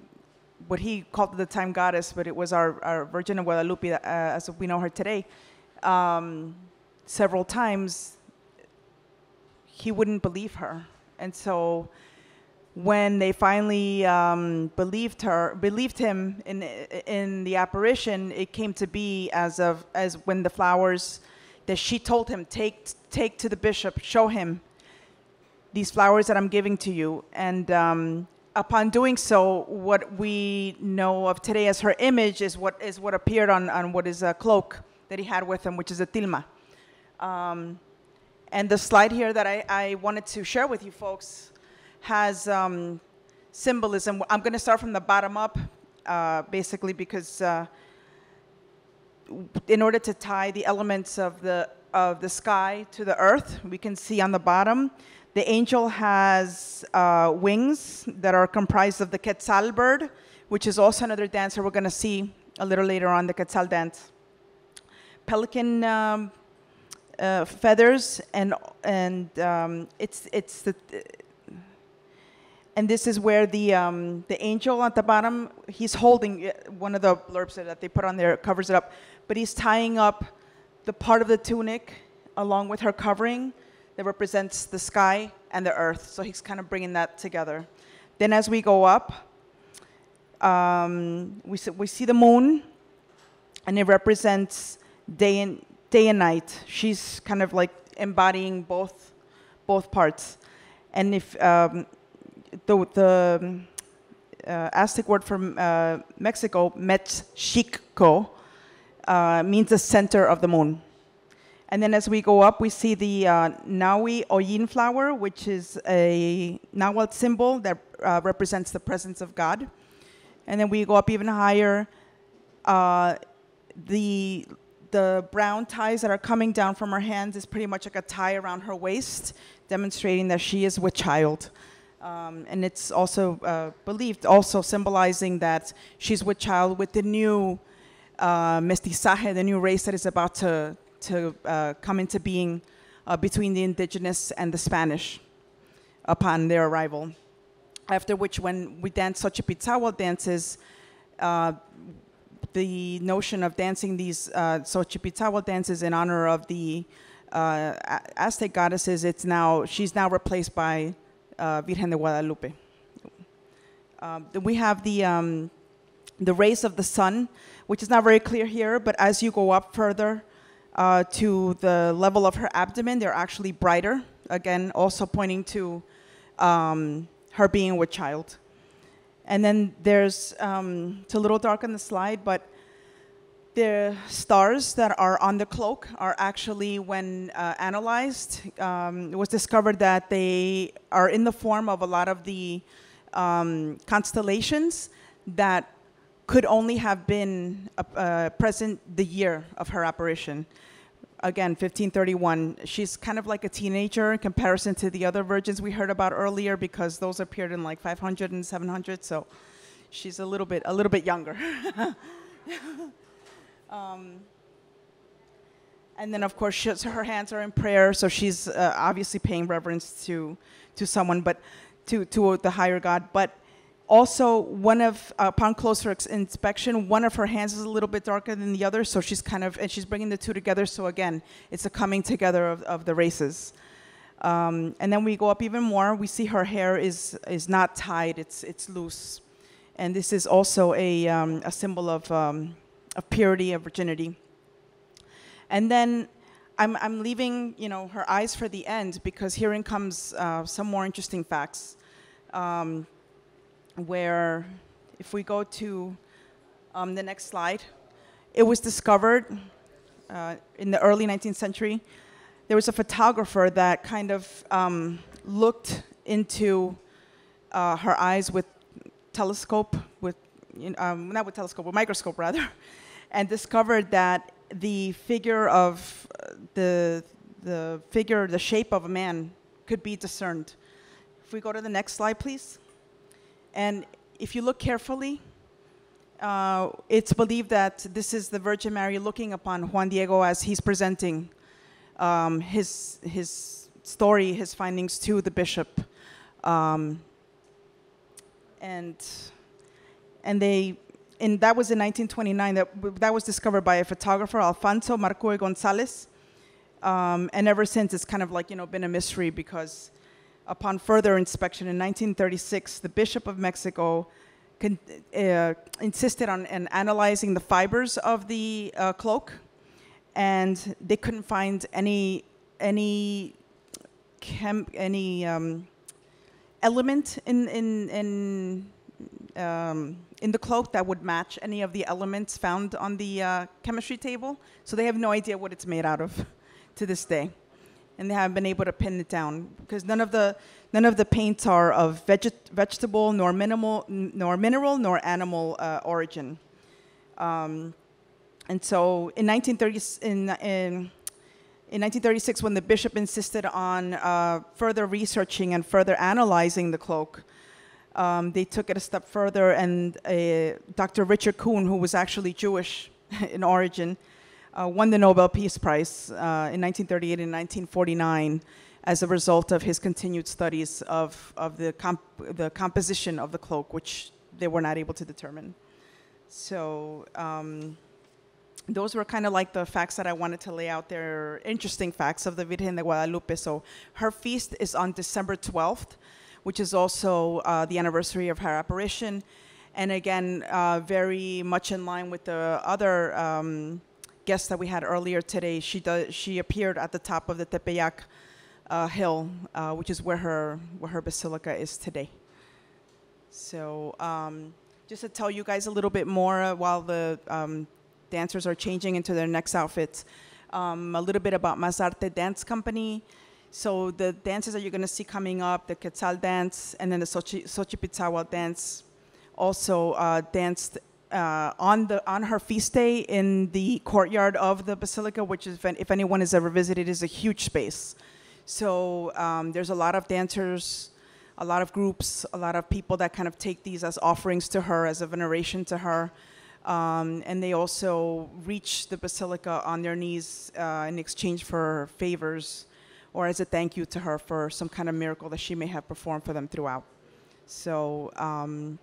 what he called at the time goddess, but it was our, our Virgin of Guadalupe uh, as we know her today, um, several times, he wouldn't believe her. And so when they finally um, believed her, believed him in, in the apparition, it came to be as, of, as when the flowers that she told him, take, take to the bishop, show him these flowers that I'm giving to you. And um, upon doing so, what we know of today as her image is what, is what appeared on, on what is a cloak that he had with him, which is a tilma. Um, and the slide here that I, I wanted to share with you folks has um, symbolism. I'm gonna start from the bottom up, uh, basically, because uh, in order to tie the elements of the, of the sky to the earth, we can see on the bottom, the angel has uh, wings that are comprised of the Quetzal bird, which is also another dance that we're going to see a little later on, the Quetzal dance. Pelican um, uh, feathers, and and um, it's it's the and this is where the um, the angel at the bottom, he's holding one of the blurbs that they put on there, covers it up, but he's tying up the part of the tunic along with her covering that represents the sky and the earth. So he's kind of bringing that together. Then as we go up, um, we, see, we see the moon, and it represents day and, day and night. She's kind of like embodying both, both parts. And if um, the, the uh, Aztec word for uh, Mexico, Metzchico, uh, means the center of the moon. And then as we go up, we see the uh, Nahui Oyin flower, which is a Nahuatl symbol that uh, represents the presence of God. And then we go up even higher. Uh, the, the brown ties that are coming down from her hands is pretty much like a tie around her waist, demonstrating that she is with child. Um, and it's also uh, believed, also symbolizing that she's with child with the new uh, mestizaje, the new race that is about to to uh, come into being uh, between the indigenous and the Spanish upon their arrival. After which, when we dance Xochipitzawa dances, uh, the notion of dancing these uh, Xochipitzawa dances in honor of the uh, Aztec goddesses, it's now, she's now replaced by uh, Virgen de Guadalupe. Uh, we have the, um, the rays of the sun, which is not very clear here, but as you go up further, Uh, to the level of her abdomen, they're actually brighter. Again, also pointing to um, her being with child. And then there's, um, it's a little dark on the slide, but the stars that are on the cloak are actually, when uh, analyzed, um, it was discovered that they are in the form of a lot of the um, constellations that could only have been uh, present the year of her apparition. again, fifteen thirty-one. She's kind of like a teenager in comparison to the other virgins we heard about earlier, because those appeared in like five hundred and seven hundred, so she's a little bit, a little bit younger. um, and then, of course, she, her hands are in prayer, so she's uh, obviously paying reverence to, to someone, but to, to the higher God. But also, one of, uh, upon closer inspection, one of her hands is a little bit darker than the other, so she's kind of, and she's bringing the two together, so again, it's a coming together of, of the races. Um, and then we go up even more, we see her hair is, is not tied, it's, it's loose. And this is also a, um, a symbol of, um, of purity, of virginity. And then I'm, I'm leaving, you know, her eyes for the end, because herein comes uh, some more interesting facts. Um, where if we go to um, the next slide, it was discovered uh, in the early nineteenth century. There was a photographer that kind of um, looked into uh, her eyes with telescope, with, um, not with telescope, with microscope rather, and discovered that the figure of the, the figure, the shape of a man could be discerned. If we go to the next slide, please. And if you look carefully, uh, it's believed that this is the Virgin Mary looking upon Juan Diego as he's presenting um, his, his story, his findings to the bishop. Um, and and they, and that was in nineteen twenty-nine, that, that was discovered by a photographer, Alfonso Marcue Gonzalez. Um, and ever since, it's kind of like, you know, been a mystery, because upon further inspection in nineteen thirty-six, the Bishop of Mexico con uh, insisted on in analyzing the fibers of the uh, cloak, and they couldn't find any any chem any um, element in in in um, in the cloak that would match any of the elements found on the uh, chemistry table. So they have no idea what it's made out of to this day. And they haven't been able to pin it down, because none of the none of the paints are of veget vegetable nor minimal nor mineral nor animal uh, origin. Um, and so, in nineteen thirty in in in nineteen thirty-six, when the bishop insisted on uh, further researching and further analyzing the cloak, um, they took it a step further, and uh, Doctor Richard Kuhn, who was actually Jewish in origin, Uh, won the Nobel Peace Prize uh, in nineteen thirty-eight and nineteen forty-nine as a result of his continued studies of, of the, comp the composition of the cloak, which they were not able to determine. So um, those were kind of like the facts that I wanted to lay out. They're interesting facts of the Virgen de Guadalupe. So her feast is on December twelfth, which is also uh, the anniversary of her apparition. And again, uh, very much in line with the other um, guest that we had earlier today. She does, she appeared at the top of the Tepeyac uh, hill, uh, which is where her where her basilica is today. So um, just to tell you guys a little bit more uh, while the um, dancers are changing into their next outfits, um, a little bit about Mazarte Dance Company. So the dances that you're going to see coming up, the Quetzal dance and then the Xochi, Xochipitzawa dance, also uh, danced Uh, on the on her feast day in the courtyard of the basilica, which is, if anyone has ever visited, is a huge space. So um, there's a lot of dancers, a lot of groups, a lot of people that kind of take these as offerings to her, as a veneration to her. Um, and they also reach the basilica on their knees uh, in exchange for favors, or as a thank you to her for some kind of miracle that she may have performed for them throughout. So Um,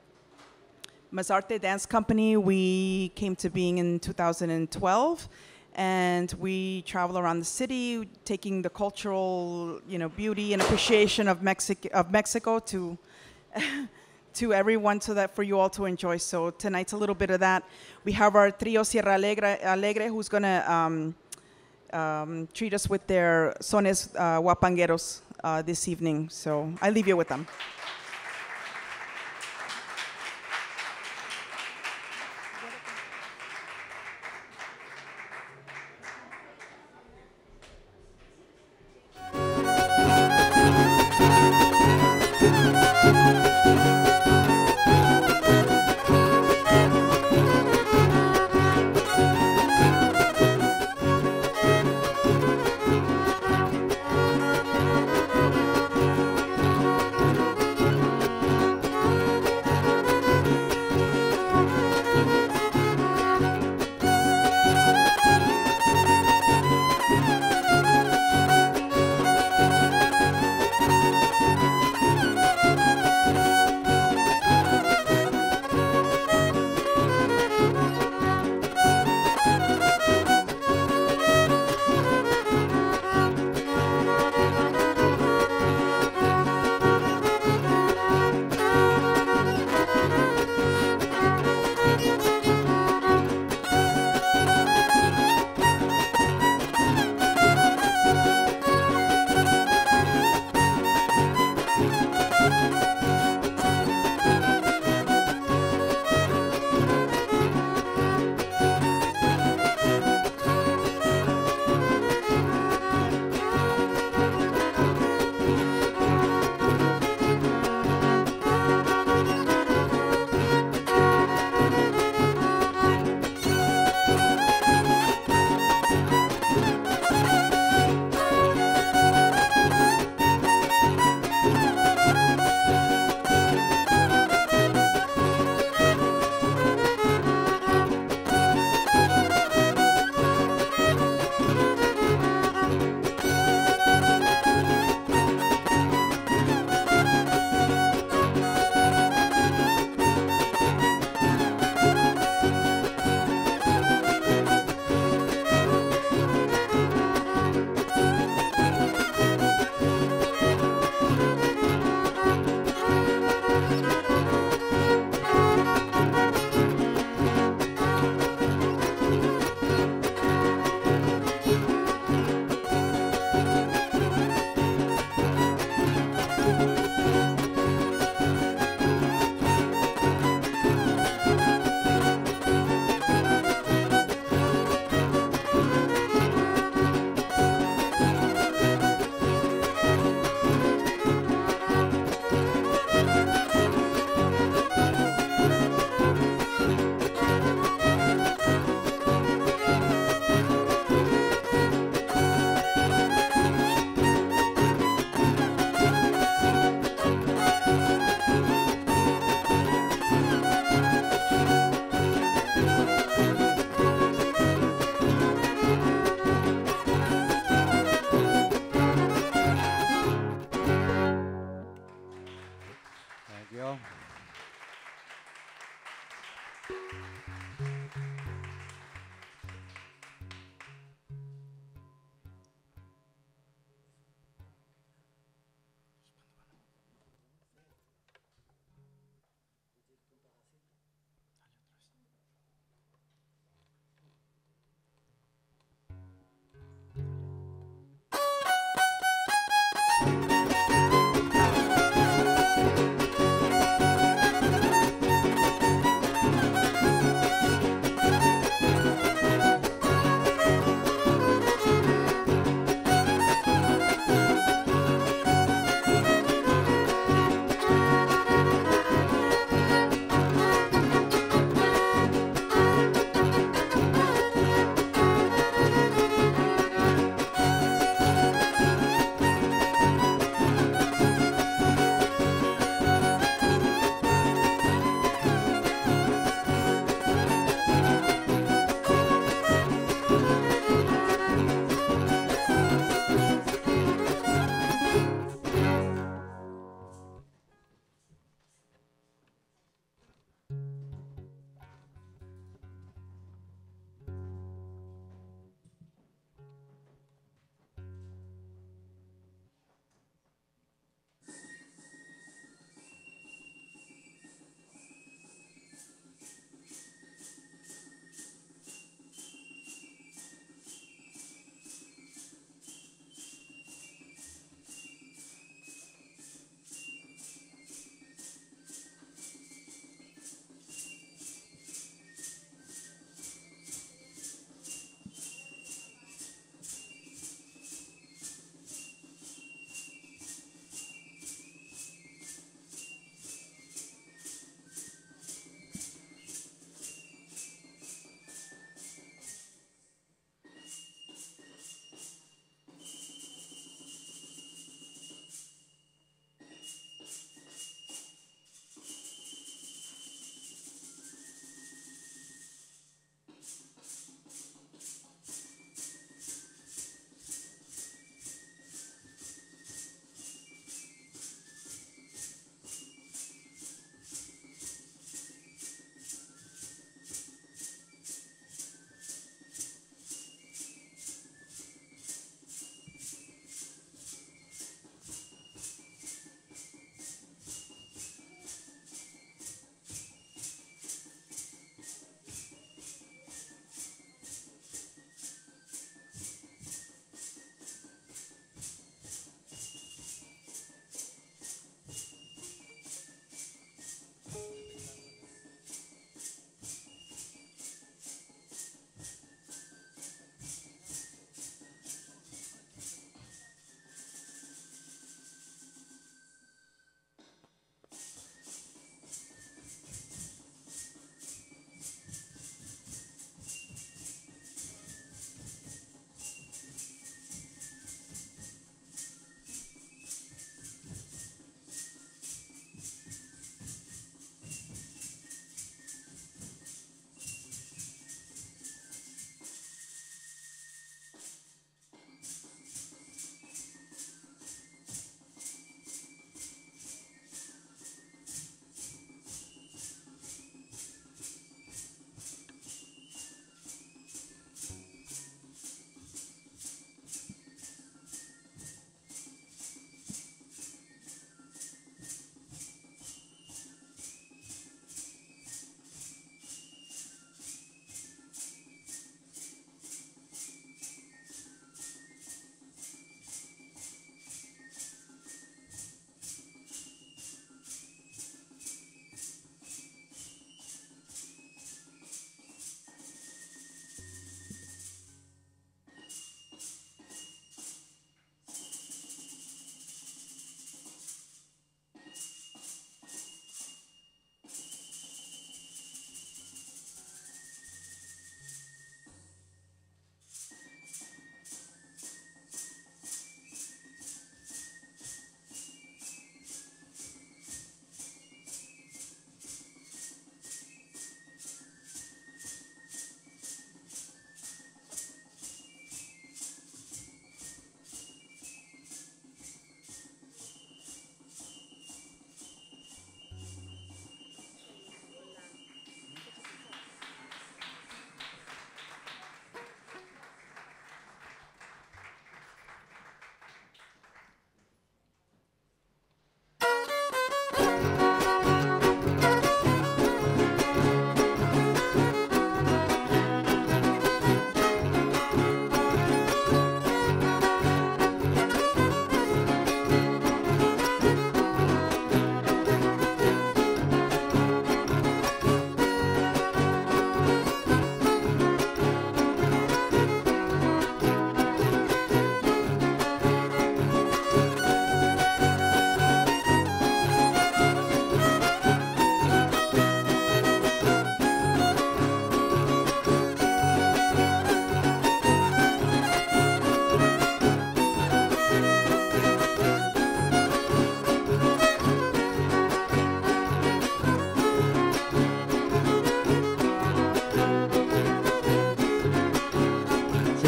Mazarte Dance Company, we came to being in two thousand twelve, and we travel around the city, taking the cultural, you know, beauty and appreciation of, Mexi of Mexico to, to everyone, so that for you all to enjoy. So tonight's a little bit of that. We have our trio Sierra Alegre, Alegre who's going to um, um, treat us with their sones uh, huapangueros uh, this evening. So I leave you with them.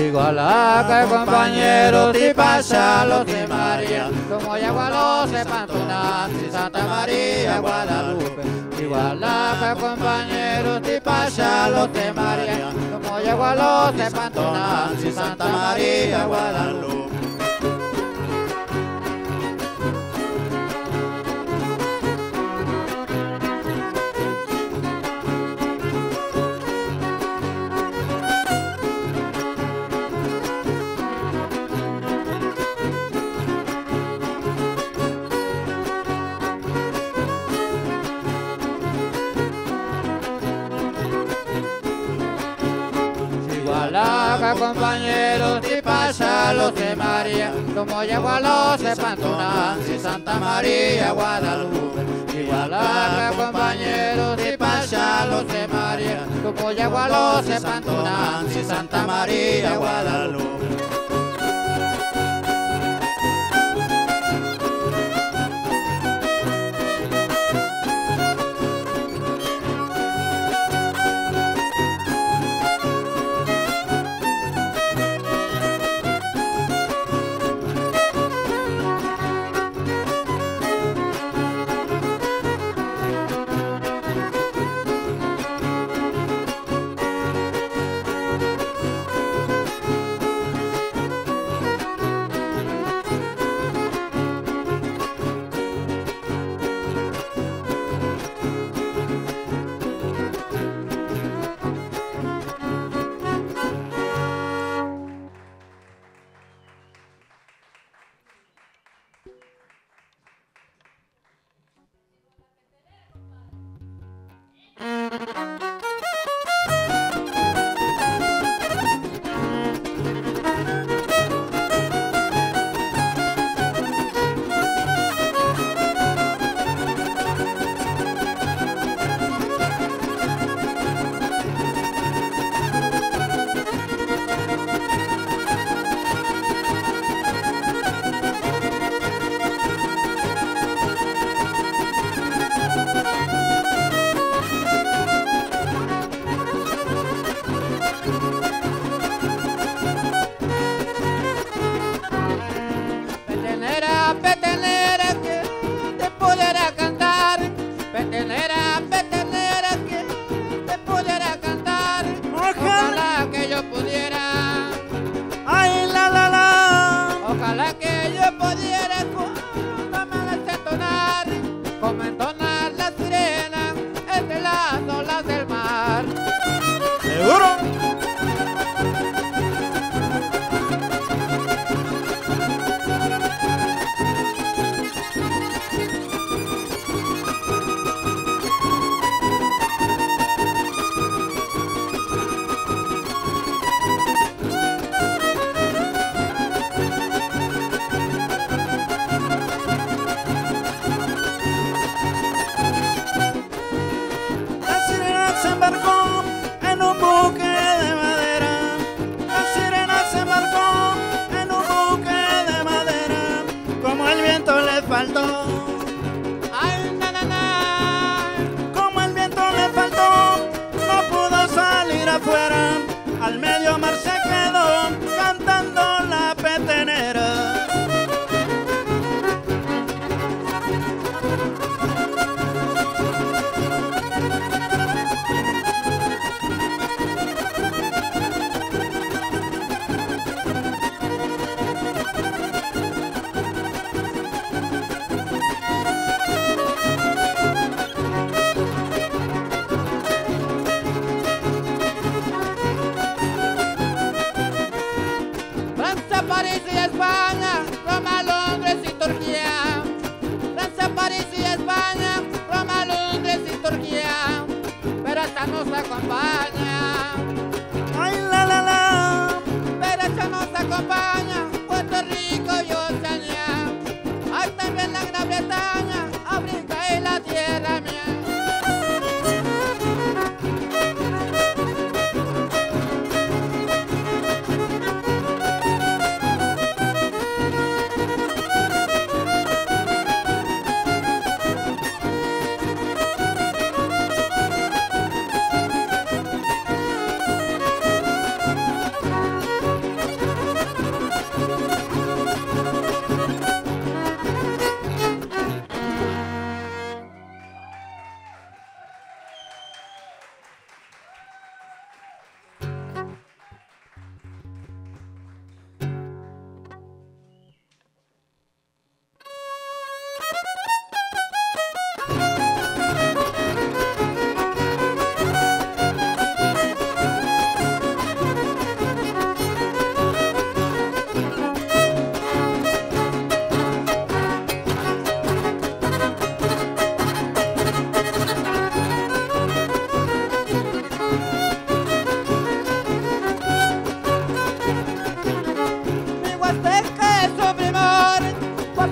Igualá que compañeros y pasalos de María, como llegó a los espantonantes y Santa María Guadalupe. Igualá que compañeros y pasalos de María, como llegó a los espantonantes y Santa María Guadalupe. Compañeros y pasalos de María, como llegó a los espantonantes y Santa María Guadalupe. Igualá, compañeros y pasalos de María, como llegó a los espantonantes y Santa María Guadalupe.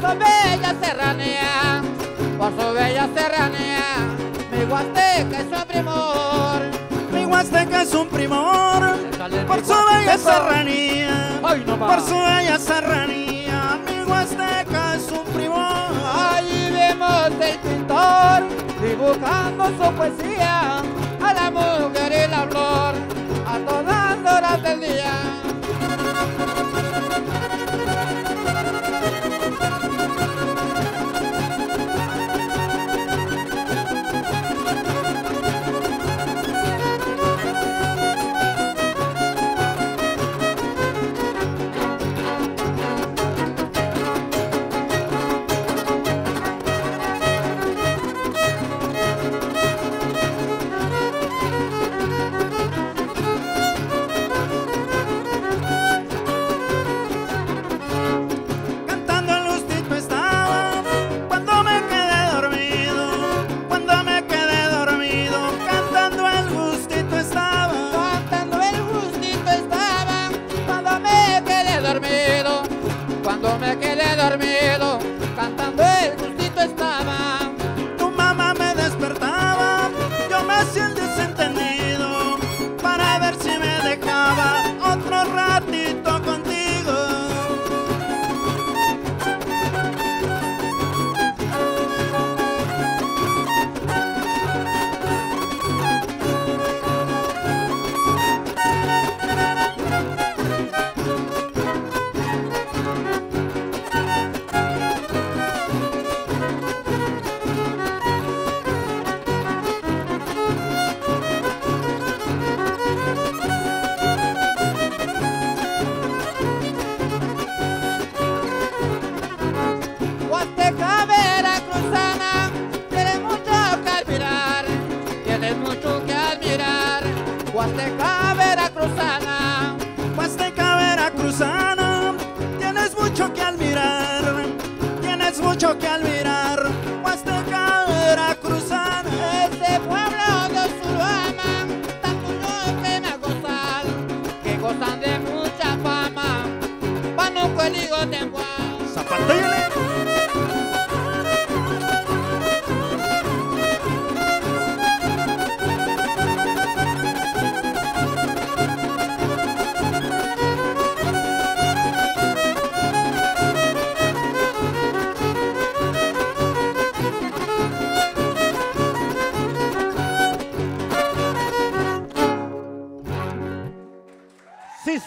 su bella serranía, por su bella serranía, mi Huasteca es un primor. Mi Huasteca es un primor, por su bella serranía, por su bella serranía, mi Huasteca es un primor. Ahí vemos el pintor dibujando su poesía, a la mujer y la flor, a todas horas del día.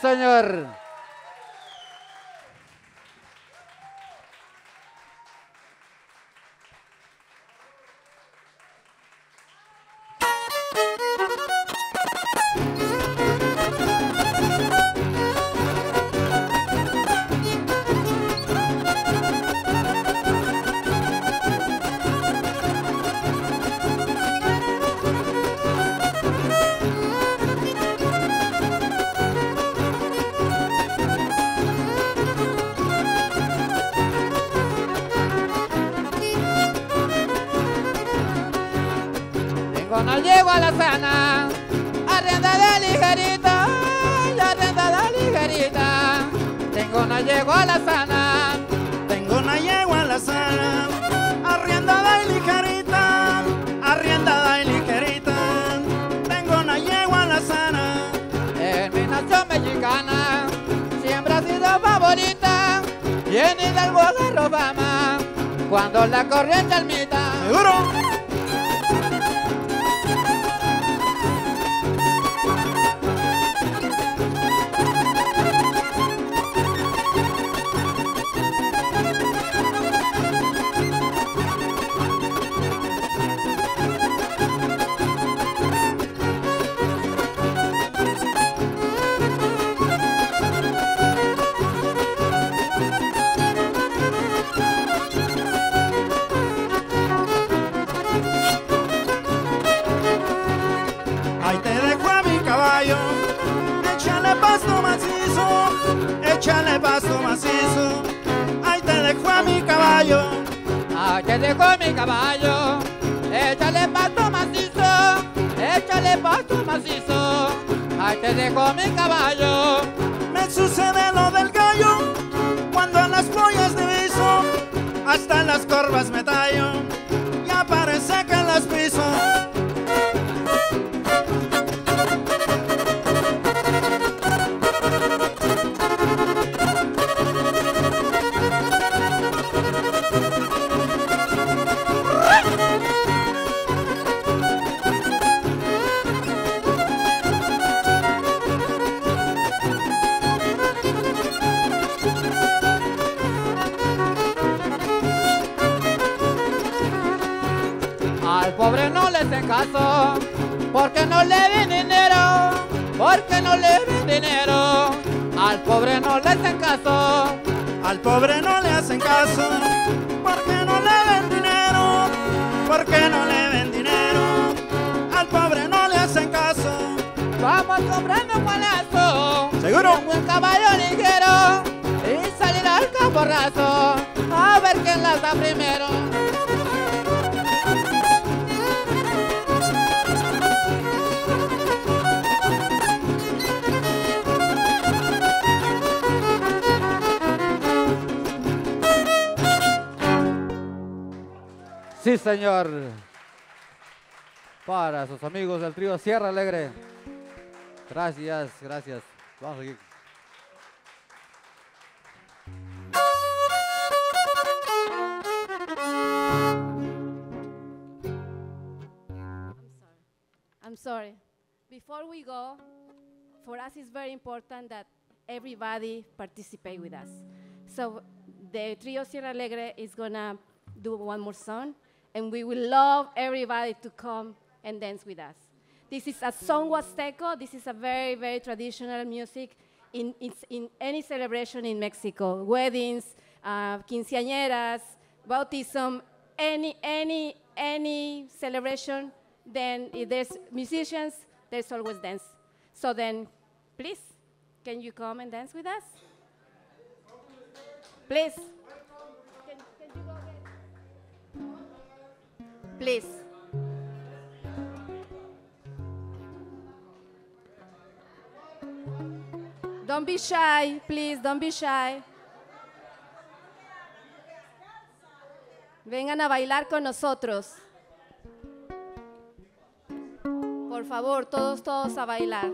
Señor. Sucede lo del gallo, cuando a las pollas diviso, corvas me tallan y aparece que las piso. Porque no le den dinero, porque no le den dinero, al pobre no le hacen caso, al pobre no le hacen caso, porque no le den dinero, porque no le den dinero, al pobre no le hacen caso. Vamos comprando un palazo, seguro, un buen caballo ligero y salir al caporrazo a ver quién la da primero. Sí, señor. Para sus amigos del trío Sierra Alegre. Gracias, gracias. Vamos a seguir. I'm sorry. I'm sorry. Before we go, for us it's very important that everybody participate with us. So the trio Sierra Alegre is gonna do one more song. And we will love everybody to come and dance with us. This is a son huasteco. This is a very, very traditional music in, in, in any celebration in Mexico. Weddings, uh, quinceañeras, bautism, any, any, any celebration. Then if there's musicians, there's always dance. So then, please, can you come and dance with us? Please. Please. Don't be shy, please, don't be shy. Vengan a bailar con nosotros. Por favor, todos, todos a bailar.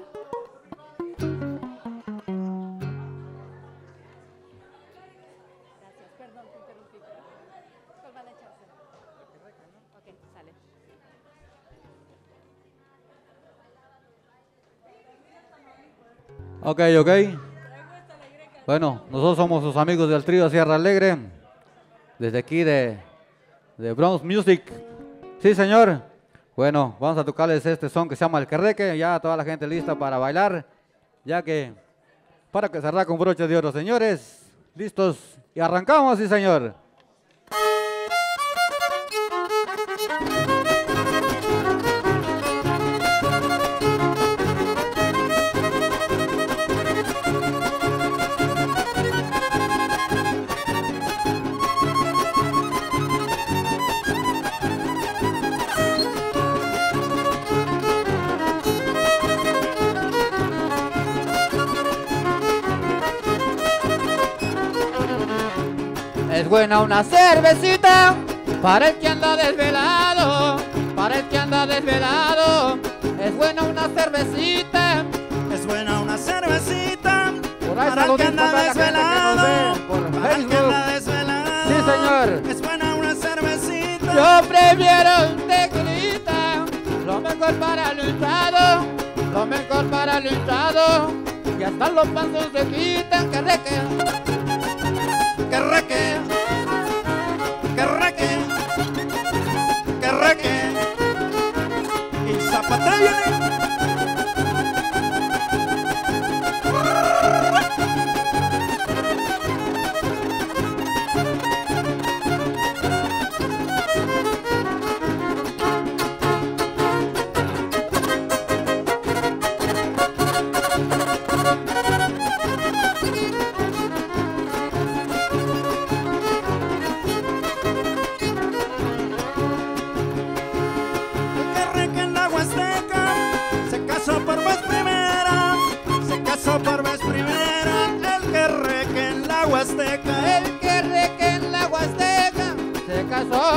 Ok, ok. Bueno, nosotros somos sus amigos del trío Sierra Alegre, desde aquí de, de Bronx Music. Sí, señor. Bueno, vamos a tocarles este son que se llama El Carreque. Ya toda la gente lista para bailar, ya que para que cerrar con broche de oro, señores. Listos y arrancamos, sí, señor. Buena una cervecita para el que anda desvelado, para el que anda desvelado. Es buena una cervecita, es buena una cervecita para el que anda desvelado, para el que anda desvelado. Sí, señor. Es buena una cervecita. Yo prefiero un tequilita, lo mejor para el luchado, lo mejor para el luchado. Y hasta los pasos se quitan, que reque. Que reque, que reque, que reque, y zapata se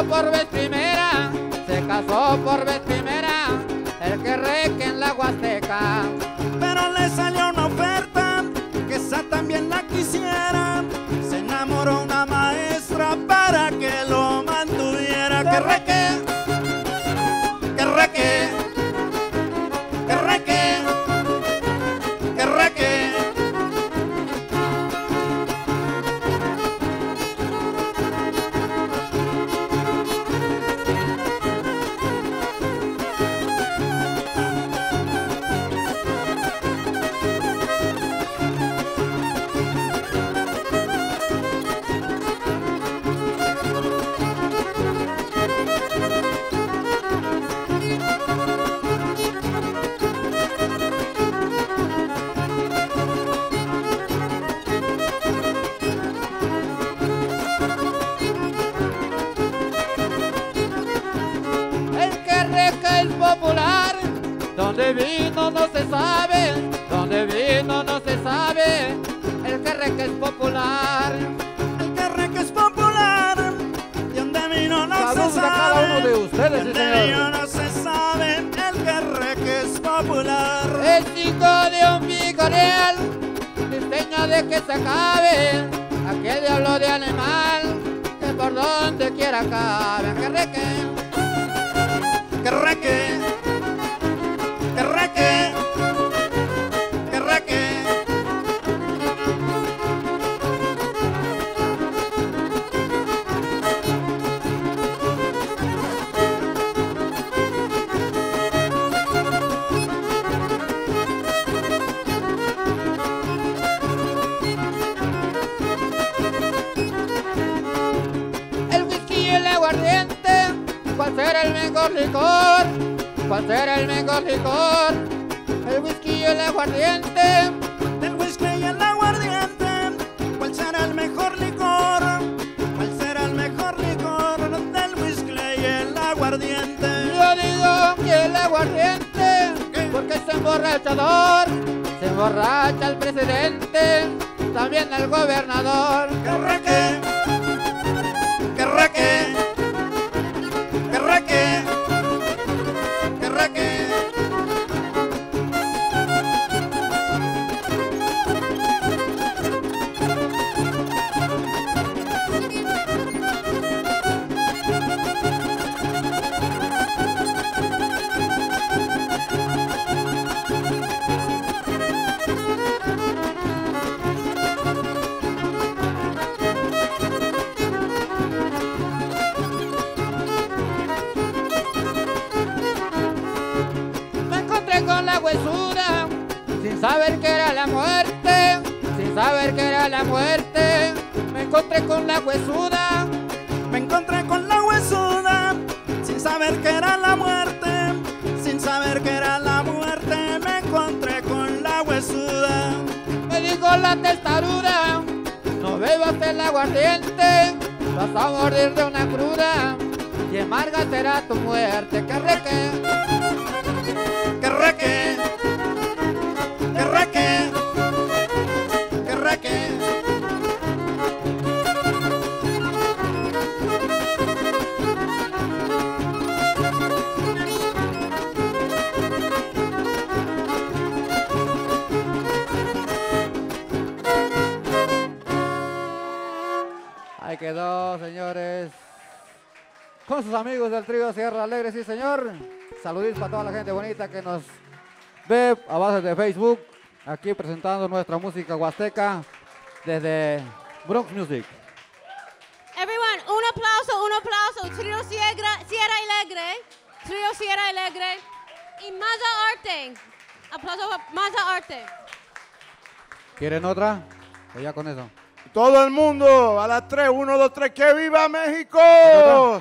casó por vez primera, se casó por vez primera, el que reque en la Huasteca. Pero le salió una oferta, que esa también la quisiera. Se enamoró una maestra para que lo mantuviera. Que reque, que reque, que reque, que reque. Donde vino no se sabe, donde vino no se sabe, el querreque es popular. El querreque es popular, y donde vino no Saludos se sabe, a cada uno de ustedes, donde sí, vino no se sabe, el querreque es popular. El chico de un vigorel, diseño de que se acabe, aquel diablo de animal, que por donde quiera cabe. Querreque, querreque. Que reque, que reque. El whisky y el aguardiente, ¿cuál será el mejor licor? ¿Cuál será el mejor licor? El whisky y el aguardiente. El whisky y el aguardiente. ¿Cuál será el mejor licor? ¿Cuál será el mejor licor? Del whisky y el aguardiente. Yo digo que el aguardiente, ¿qué? Porque es emborrachador. Se emborracha el presidente, también el gobernador. ¡Que reque! ¡Que reque! ¡Que reque! Saber que era la muerte, sin saber que era la muerte, me encontré con la huesuda, me encontré con la huesuda, sin saber que era la muerte, sin saber que era la muerte, me encontré con la huesuda. Me dijo la testaruda, no bebas el aguardiente, vas a morir de una cruda, y amarga será tu muerte. Que reque, que reque. Ahí quedó, señores, con sus amigos del trío Sierra Alegre, sí señor. Saluditos para toda la gente bonita que nos ve a base de Facebook. Aquí presentando nuestra música huasteca desde Bronx Music. Everyone, un aplauso, un aplauso. Trio Sierra, Sierra Alegre, Trio Sierra Alegre y Maza Arte. Aplauso para Maza Arte. ¿Quieren otra? Pues ya con eso. Todo el mundo a las tres, uno, dos, tres, ¡que viva México!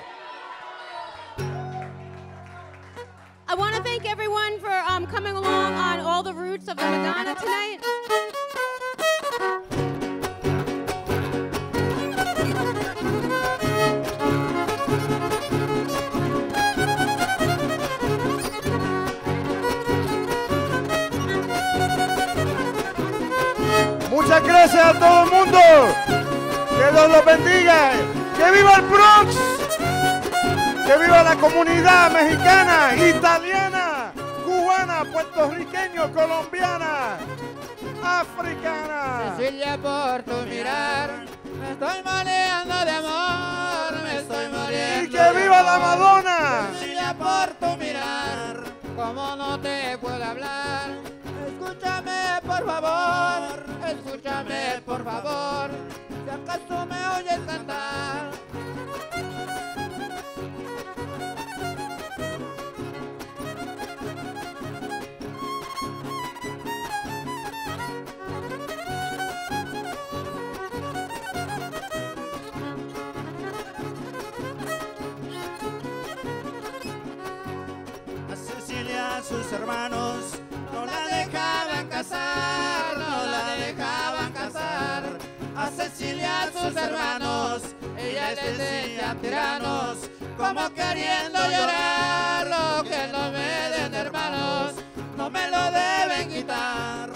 I want to thank everyone for um, coming along on all the roots of the Madonna tonight. Muchas gracias a todo el mundo. Que Dios los bendiga. ¡Que viva el Bronx! ¡Que viva la comunidad mexicana, italiana, cubana, puertorriqueño, colombiana, africana! Cecilia, por tu mirar, me estoy muriendo de amor, me estoy muriendo. ¡Y que viva la Madonna! Cecilia, por tu mirar, como no te puedo hablar, escúchame, por favor, escúchame, por favor, si acaso me oyes cantar. Sus hermanos no la dejaban casar, no la dejaban casar. A Cecilia, a sus hermanos, ella les decía tiranos, como queriendo llorar, lo que no me den hermanos, no me lo deben quitar.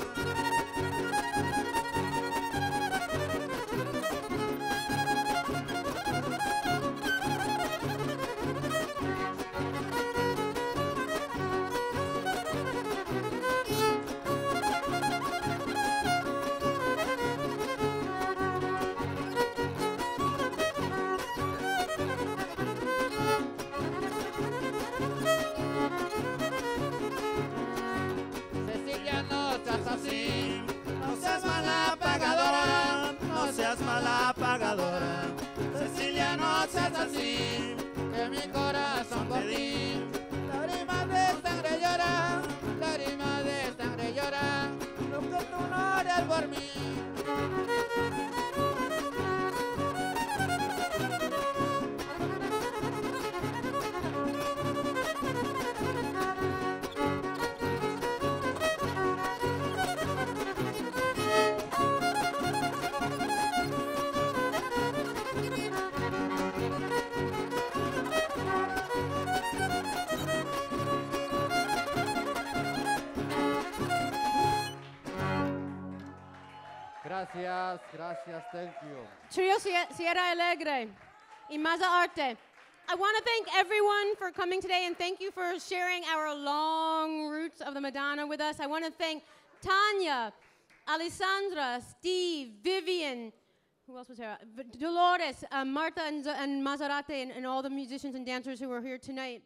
Gracias, gracias, thank you. Trio Sierra Alegre y Maza Arte. I want to thank everyone for coming today and thank you for sharing our long roots of the Madonna with us. I want to thank Tanya, Alessandra, Steve, Vivian, who else was here? Dolores, uh, Marta and, and Mazarate and, and all the musicians and dancers who were here tonight.